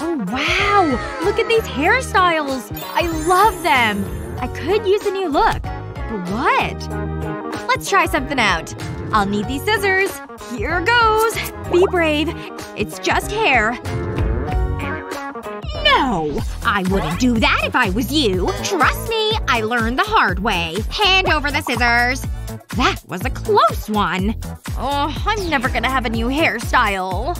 Oh, wow! Wow! Look at these hairstyles! I love them! I could use a new look. But what? Let's try something out. I'll need these scissors. Here goes! Be brave. It's just hair. No! I wouldn't do that if I was you. Trust me, I learned the hard way. Hand over the scissors. That was a close one. Oh, I'm never gonna have a new hairstyle.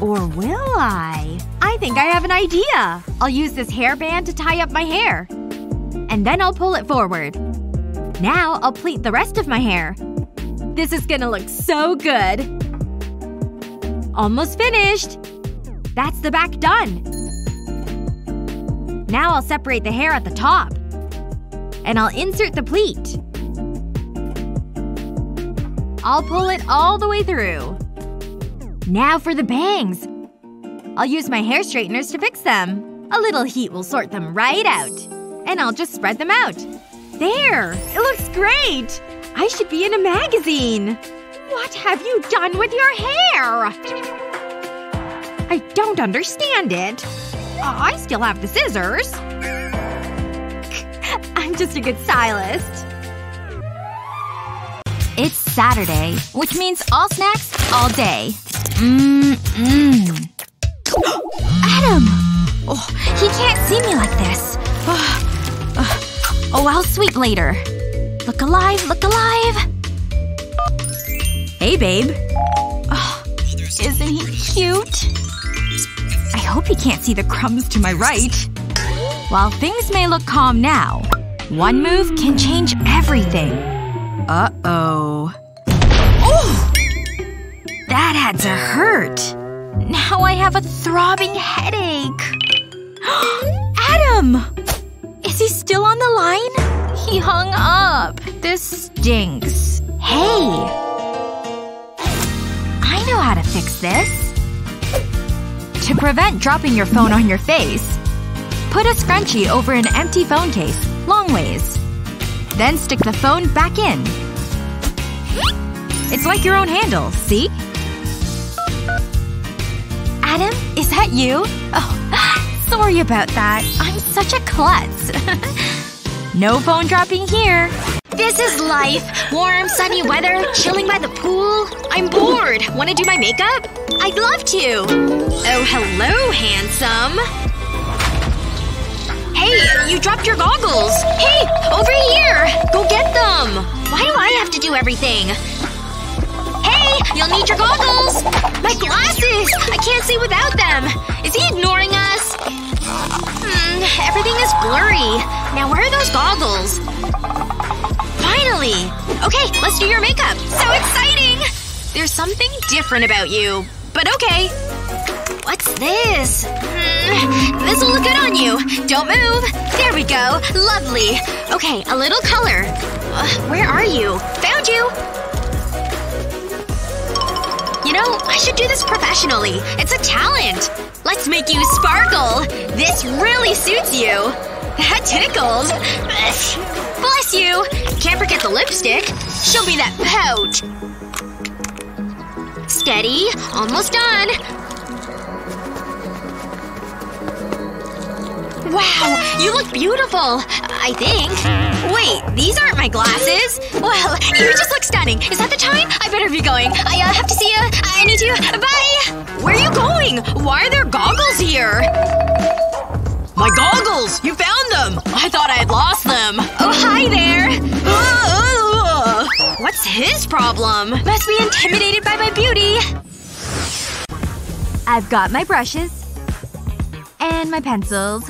Or will I? I think I have an idea. I'll use this hairband to tie up my hair. And then I'll pull it forward. Now I'll pleat the rest of my hair. This is gonna look so good. Almost finished. That's the back done. Now I'll separate the hair at the top. And I'll insert the pleat. I'll pull it all the way through. Now for the bangs. I'll use my hair straighteners to fix them. A little heat will sort them right out. And I'll just spread them out. There! It looks great! I should be in a magazine! What have you done with your hair? I don't understand it. I still have the scissors. I'm just a good stylist. It's Saturday, which means all snacks, all day. Mmm-mmm. Adam! Oh, he can't see me like this. Oh, oh, oh, I'll sweep later. Look alive, look alive! Hey, babe. Oh, isn't he cute? I hope he can't see the crumbs to my right. While things may look calm now, one move can change everything. Uh-oh. Oh! That had to hurt. Now I have a throbbing headache. Adam! Is he still on the line? He hung up. This stinks. Hey! I know how to fix this. To prevent dropping your phone on your face, put a scrunchie over an empty phone case, long ways. Then stick the phone back in. It's like your own handle, see? Adam, is that you? Oh, sorry about that. I'm such a klutz. No phone dropping here. This is life. Warm, sunny weather, chilling by the pool. I'm bored. Wanna do my makeup? I'd love to. Oh, hello, handsome. Hey! You dropped your goggles! Hey! Over here! Go get them! Why do I have to do everything? Hey! You'll need your goggles! My glasses! I can't see without them! Is he ignoring us? Hmm. Everything is blurry. Now where are those goggles? Finally! Okay, let's do your makeup! So exciting! There's something different about you. But okay. What's this? Mm, this'll look good on you. Don't move. There we go. Lovely. Okay, a little color. Uh, where are you? Found you! You know, I should do this professionally. It's a talent. Let's make you sparkle. This really suits you. That tickles. Bless you. Can't forget the lipstick. She'll be that pout. Steady. Almost done. Wow! You look beautiful! I think. Wait, these aren't my glasses. Well, you just look stunning. Is that the time? I better be going. I uh, have to see you. I need you. Bye! Where are you going? Why are there goggles here? My goggles! You found them! I thought I had lost them. Oh, hi there! What's his problem? Must be intimidated by my beauty. I've got my brushes. And my pencils.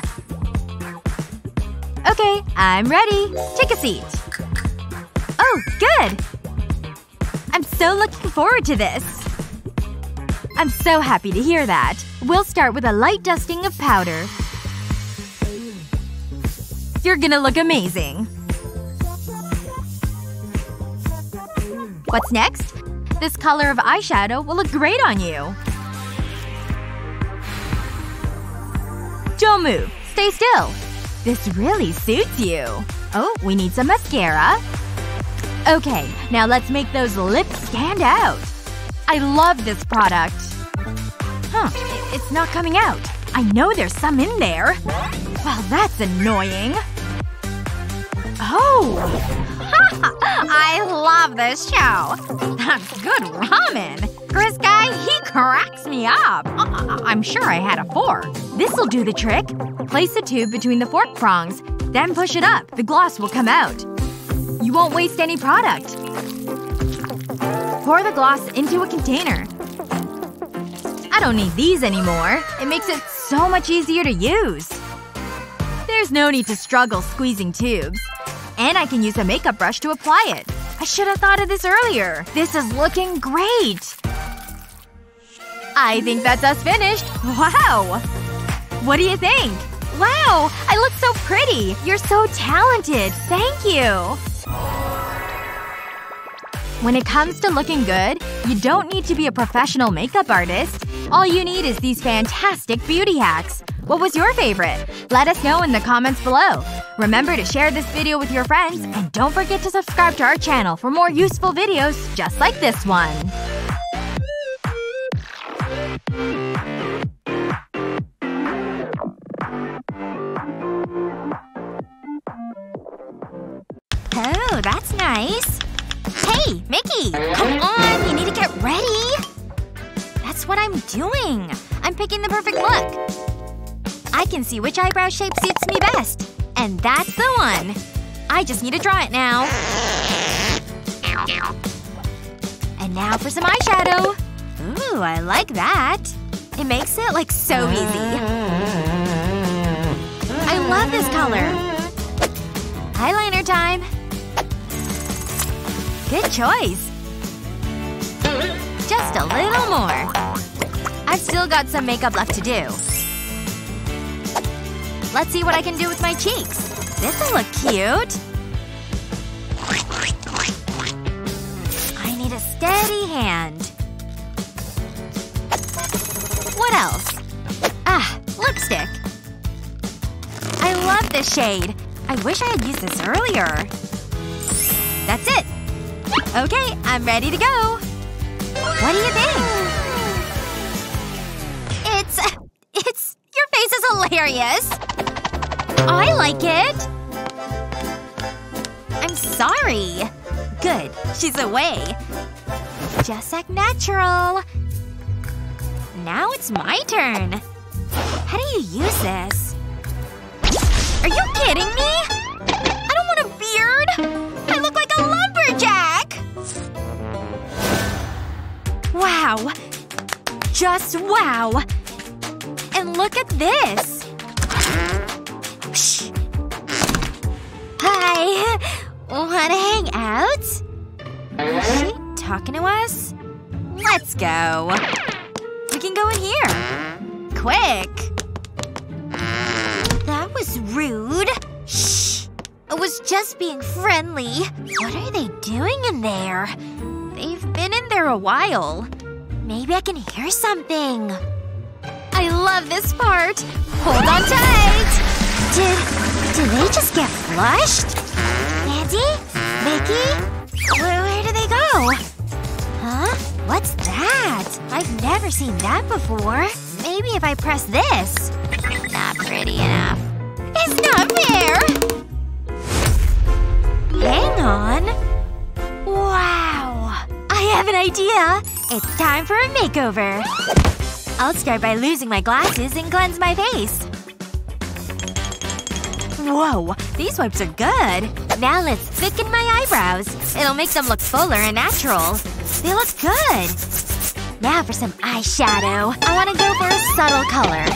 Okay, I'm ready. Take a seat. Oh, good! I'm so looking forward to this. I'm so happy to hear that. We'll start with a light dusting of powder. You're gonna look amazing. What's next? This color of eyeshadow will look great on you. Don't move. Stay still. This really suits you. Oh, we need some mascara. Okay, now let's make those lips stand out. I love this product. Huh. It's not coming out. I know there's some in there. Well, that's annoying. Oh! I love this show! That's good ramen! Chris guy, he cracks me up! Uh, I'm sure I had a fork. This'll do the trick. Place the tube between the fork prongs. Then push it up. The gloss will come out. You won't waste any product. Pour the gloss into a container. I don't need these anymore. It makes it so much easier to use. There's no need to struggle squeezing tubes. And I can use a makeup brush to apply it. I should have thought of this earlier. This is looking great! I think that's us finished. Wow! What do you think? Wow! I look so pretty! You're so talented! Thank you! When it comes to looking good, you don't need to be a professional makeup artist. All you need is these fantastic beauty hacks. What was your favorite? Let us know in the comments below. Remember to share this video with your friends and don't forget to subscribe to our channel for more useful videos just like this one. Oh, that's nice. Hey, Mickey! Come on! You need to get ready! That's what I'm doing. I'm picking the perfect look. I can see which eyebrow shape suits me best. And that's the one. I just need to draw it now. And now for some eyeshadow. Ooh, I like that. It makes it look so easy. I love this color. Eyeliner time. Good choice. Just a little more. I've still got some makeup left to do. Let's see what I can do with my cheeks. This'll look cute. I need a steady hand. What else? Ah, lipstick. I love this shade. I wish I had used this earlier. That's it. Okay, I'm ready to go! What do you think? It's… it's… your face is hilarious! I like it! I'm sorry. Good. She's away. Just act natural. Now it's my turn. How do you use this? Are you kidding me? I don't want a beard! I look like a lumberjack! Wow! Just wow! And look at this! Shh. Hi! Wanna hang out? Is she talking to us? Let's go! We can go in here! Quick! That was rude! Shh! I was just being friendly! What are they doing in there? They've been in there a while. Maybe I can hear something. I love this part! Hold on tight! Did… did they just get flushed? Mandy? Mickey? Where, where do they go? Huh? What's that? I've never seen that before. Maybe if I press this… Not pretty enough. It's not fair! Hang on. Wow. I have an idea! It's time for a makeover! I'll start by losing my glasses and cleanse my face. Whoa, these wipes are good! Now let's thicken my eyebrows. It'll make them look fuller and natural. They look good! Now for some eyeshadow. I want to go for a subtle color.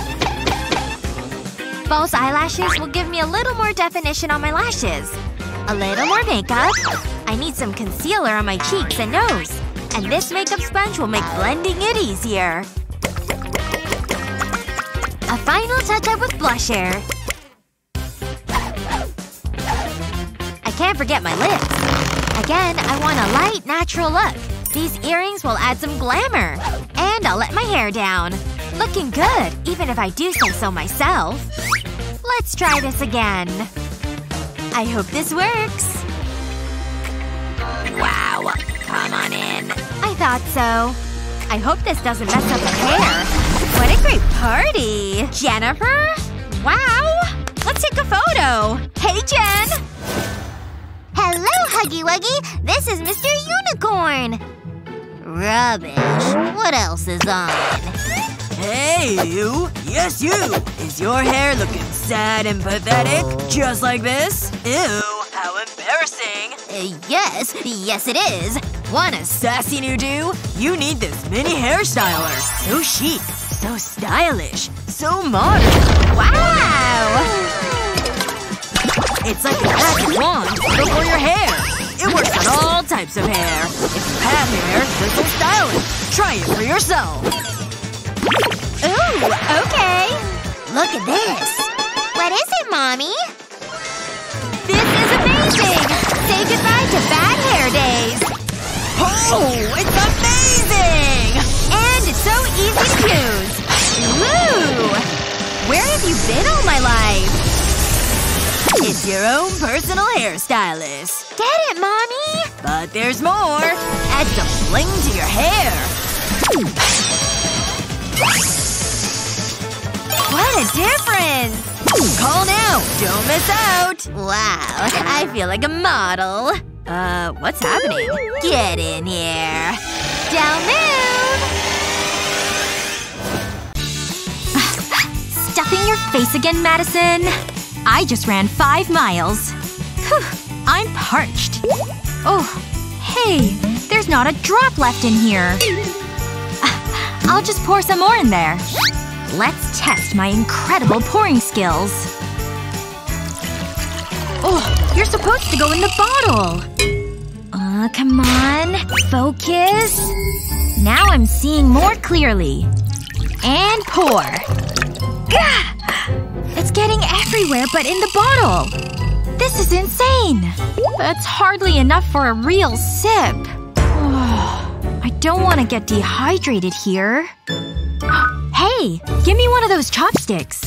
False eyelashes will give me a little more definition on my lashes. A little more makeup. I need some concealer on my cheeks and nose. And this makeup sponge will make blending it easier. A final touch-up with blusher. I can't forget my lips. Again, I want a light, natural look. These earrings will add some glamour. And I'll let my hair down. Looking good, even if I do say so myself. Let's try this again. I hope this works. Wow. Come on in. I thought so. I hope this doesn't mess up my hair. What a great party! Jennifer? Wow! Let's take a photo! Hey, Jen! Hello, Huggy Wuggy! This is Mister Unicorn! Rubbish. What else is on? Hey, you! Yes, you! Is your hair looking sad and pathetic? Just like this? Ew, how embarrassing! Uh, yes. Yes, it is. Want a sassy new do? You need this mini hairstyler. So chic. So stylish. So modern. Wow! It's like a magic wand, but for your hair. It works on all types of hair. If you have hair, this will style it. Try it for yourself. Ooh, okay. Look at this. What is it, Mommy? This is amazing! Say goodbye to bad hair days. Oh, it's amazing! And it's so easy to use. Woo! Where have you been all my life? It's your own personal hairstylist. Get it, Mommy? But there's more! Add some bling to your hair! What a difference! Call now! Don't miss out! Wow, I feel like a model. Uh, what's happening? Get in here. Don't move! Stuffing your face again, Madison? I just ran five miles. Whew, I'm parched. Oh, hey, there's not a drop left in here. I'll just pour some more in there. Let's test my incredible pouring skills. Oh, you're supposed to go in the bottle. Aw, uh, come on. Focus. Now I'm seeing more clearly. And pour. Gah! It's getting everywhere but in the bottle! This is insane! That's hardly enough for a real sip. Oh, I don't want to get dehydrated here. Hey! Give me one of those chopsticks!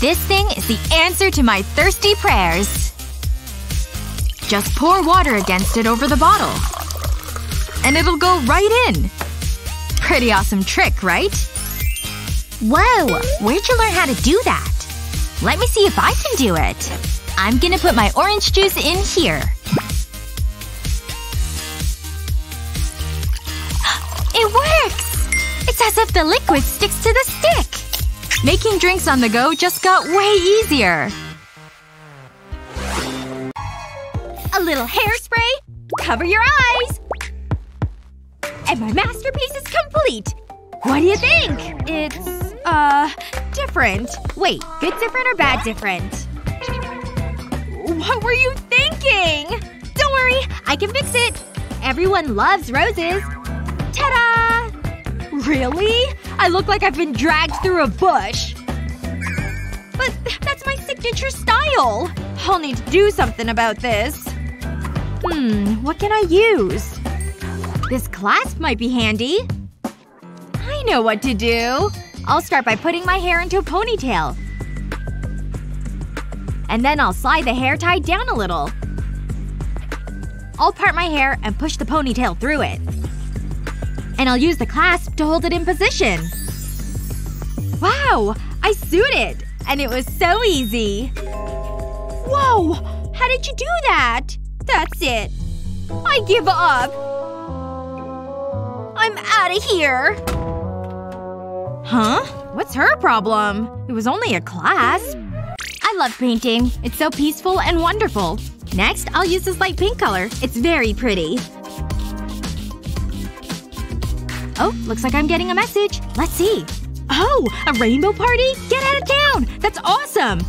This thing is the answer to my thirsty prayers. Just pour water against it over the bottle. And it'll go right in. Pretty awesome trick, right? Whoa! Where'd you learn how to do that? Let me see if I can do it. I'm gonna put my orange juice in here. It works! It's as if the liquid sticks to the stick! Making drinks on the go just got way easier. A little hairspray, cover your eyes! And my masterpiece is complete! What do you think? It's… uh… different. Wait, good different or bad different? What were you thinking? Don't worry, I can fix it! Everyone loves roses. Ta-da! Really? I look like I've been dragged through a bush. But that's my signature style! I'll need to do something about this. Hmm, what can I use? This clasp might be handy. I know what to do. I'll start by putting my hair into a ponytail. And then I'll slide the hair tie down a little. I'll part my hair and push the ponytail through it. And I'll use the clasp to hold it in position. Wow! I suited! And it was so easy! Whoa! How did you do that? That's it. I give up! I'm out of here! Huh? What's her problem? It was only a clasp. I love painting. It's so peaceful and wonderful. Next, I'll use this light pink color. It's very pretty. Oh, looks like I'm getting a message. Let's see. Oh! A rainbow party? Get out of town! That's awesome!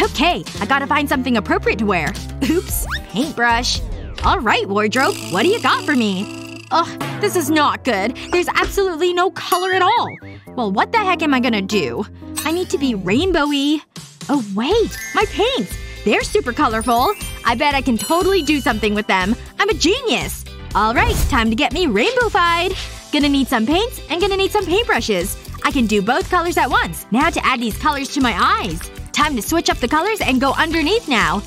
Okay, I gotta find something appropriate to wear. Oops. Paintbrush. Alright, wardrobe. What do you got for me? Ugh, this is not good. There's absolutely no color at all. Well, what the heck am I gonna do? I need to be rainbowy. Oh wait! My paints! They're super colorful! I bet I can totally do something with them. I'm a genius! Alright, time to get me rainbow-fied! Gonna need some paints and gonna need some paintbrushes. I can do both colors at once. Now to add these colors to my eyes. Time to switch up the colors and go underneath now.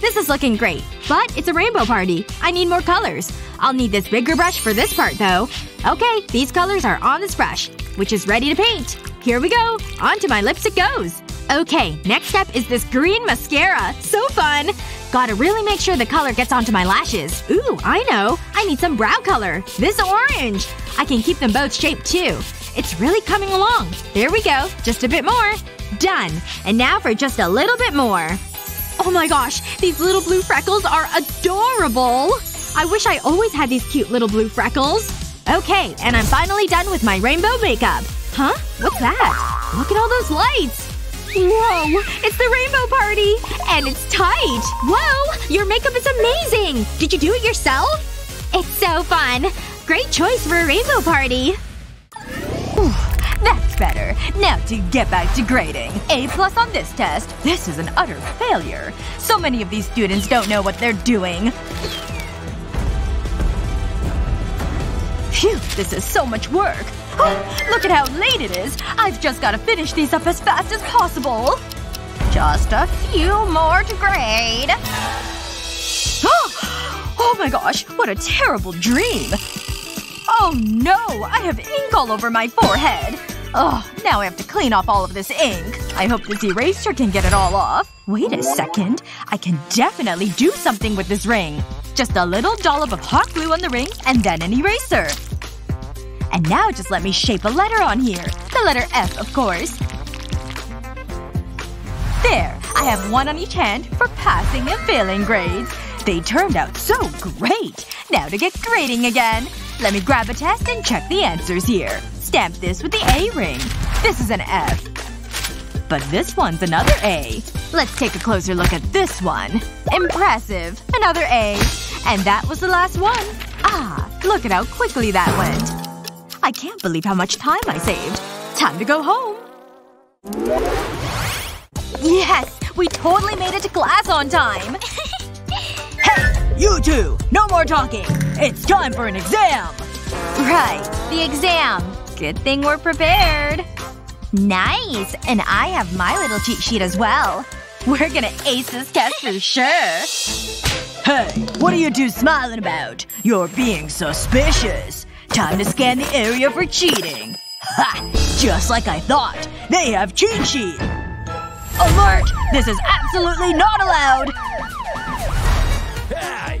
This is looking great. But it's a rainbow party. I need more colors. I'll need this bigger brush for this part, though. Okay, these colors are on this brush, which is ready to paint. Here we go! Onto my lips it goes! Okay, next step is this green mascara. So fun! Gotta really make sure the color gets onto my lashes. Ooh, I know. I need some brow color. This orange! I can keep them both shaped too. It's really coming along. There we go. Just a bit more. Done. And now for just a little bit more. Oh my gosh, these little blue freckles are adorable! I wish I always had these cute little blue freckles. Okay, and I'm finally done with my rainbow makeup. Huh? What's that? Look at all those lights! Whoa! It's the rainbow party! And it's tight! Whoa! Your makeup is amazing! Did you do it yourself? It's so fun! Great choice for a rainbow party! Ooh, that's better. Now to get back to grading. A plus on this test. This is an utter failure. So many of these students don't know what they're doing. Phew, this is so much work. Oh, look at how late it is! I've just gotta finish these up as fast as possible! Just a few more to grade. Oh! Oh my gosh, what a terrible dream! Oh no! I have ink all over my forehead! Ugh, now I have to clean off all of this ink. I hope this eraser can get it all off. Wait a second. I can definitely do something with this ring. Just a little dollop of hot glue on the ring and then an eraser. And now just let me shape a letter on here. The letter F, of course. There. I have one on each hand for passing and failing grades. They turned out so great! Now to get grading again. Let me grab a test and check the answers here. Stamp this with the A ring. This is an F. But this one's another A. Let's take a closer look at this one. Impressive. Another A. And that was the last one. Ah. Look at how quickly that went. I can't believe how much time I saved. Time to go home. Yes! We totally made it to class on time! Hey! You two! No more talking! It's time for an exam! Right. The exam. Good thing we're prepared. Nice! And I have my little cheat sheet as well. We're gonna ace this test for sure. Hey! What are you two smiling about? You're being suspicious. Time to scan the area for cheating. Ha! Just like I thought. They have cheat sheet! Alert! This is absolutely not allowed! Hey!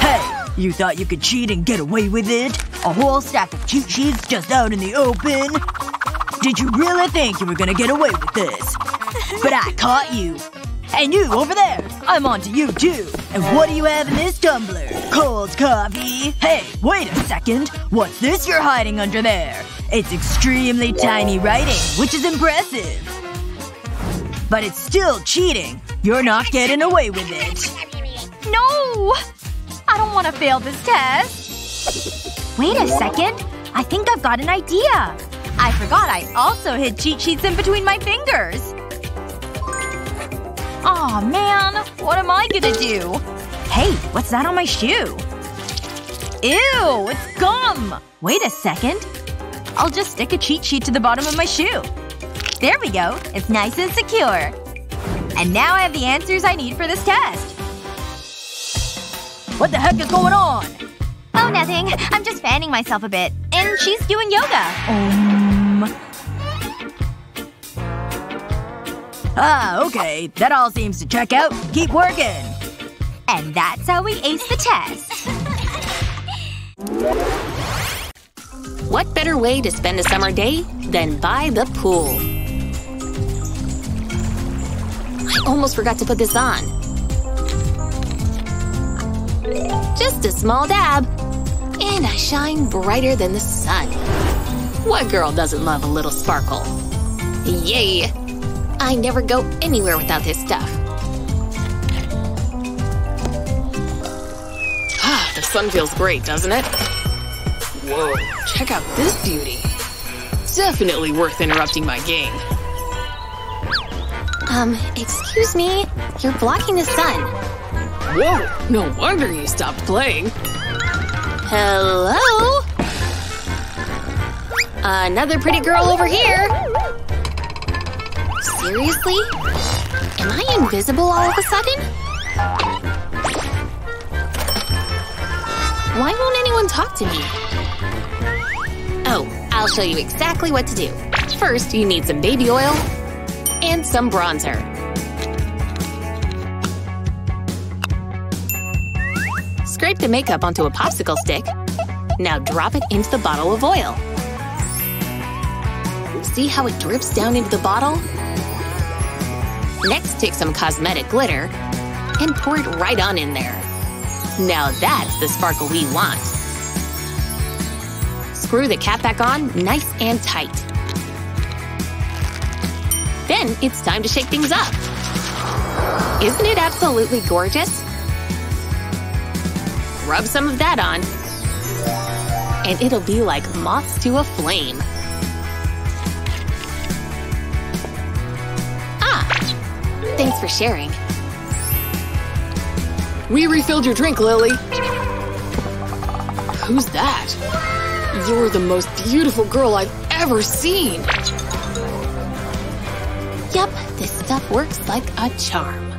Hey! You thought you could cheat and get away with it? A whole stack of cheat sheets just out in the open? Did you really think you were gonna get away with this? But I caught you. And you over there! I'm on to you too! And what do you have in this tumbler? Cold coffee? Hey, wait a second! What's this you're hiding under there? It's extremely tiny writing, which is impressive. But it's still cheating. You're not getting away with it. No! I don't want to fail this test. Wait a second. I think I've got an idea. I forgot I also hid cheat sheets in between my fingers. Aw, oh, man. What am I gonna do? Hey, what's that on my shoe? Ew! It's gum! Wait a second. I'll just stick a cheat sheet to the bottom of my shoe. There we go. It's nice and secure. And now I have the answers I need for this test. What the heck is going on? Oh, nothing. I'm just fanning myself a bit. And she's doing yoga. Um… Ah, okay. That all seems to check out. Keep working. And that's how we ace the test. What better way to spend a summer day than by the pool? I almost forgot to put this on. Just a small dab. And I shine brighter than the sun. What girl doesn't love a little sparkle? Yay! I never go anywhere without this stuff. Ah, the sun feels great, doesn't it? Whoa, check out this beauty. Definitely worth interrupting my game. Um, excuse me. You're blocking the sun. Whoa, no wonder you stopped playing. Hello? Another pretty girl over here. Seriously? Am I invisible all of a sudden? Why won't anyone talk to me? Oh, I'll show you exactly what to do. First, you need some baby oil and some bronzer. Scrape the makeup onto a popsicle stick. Now drop it into the bottle of oil. See how it drips down into the bottle? Next, take some cosmetic glitter and pour it right on in there. Now that's the sparkle we want. Screw the cap back on nice and tight. Then it's time to shake things up. Isn't it absolutely gorgeous? Rub some of that on, and it'll be like moths to a flame. Ah! Thanks for sharing. We refilled your drink, Lily. Who's that? You're the most beautiful girl I've ever seen. Yep, this stuff works like a charm.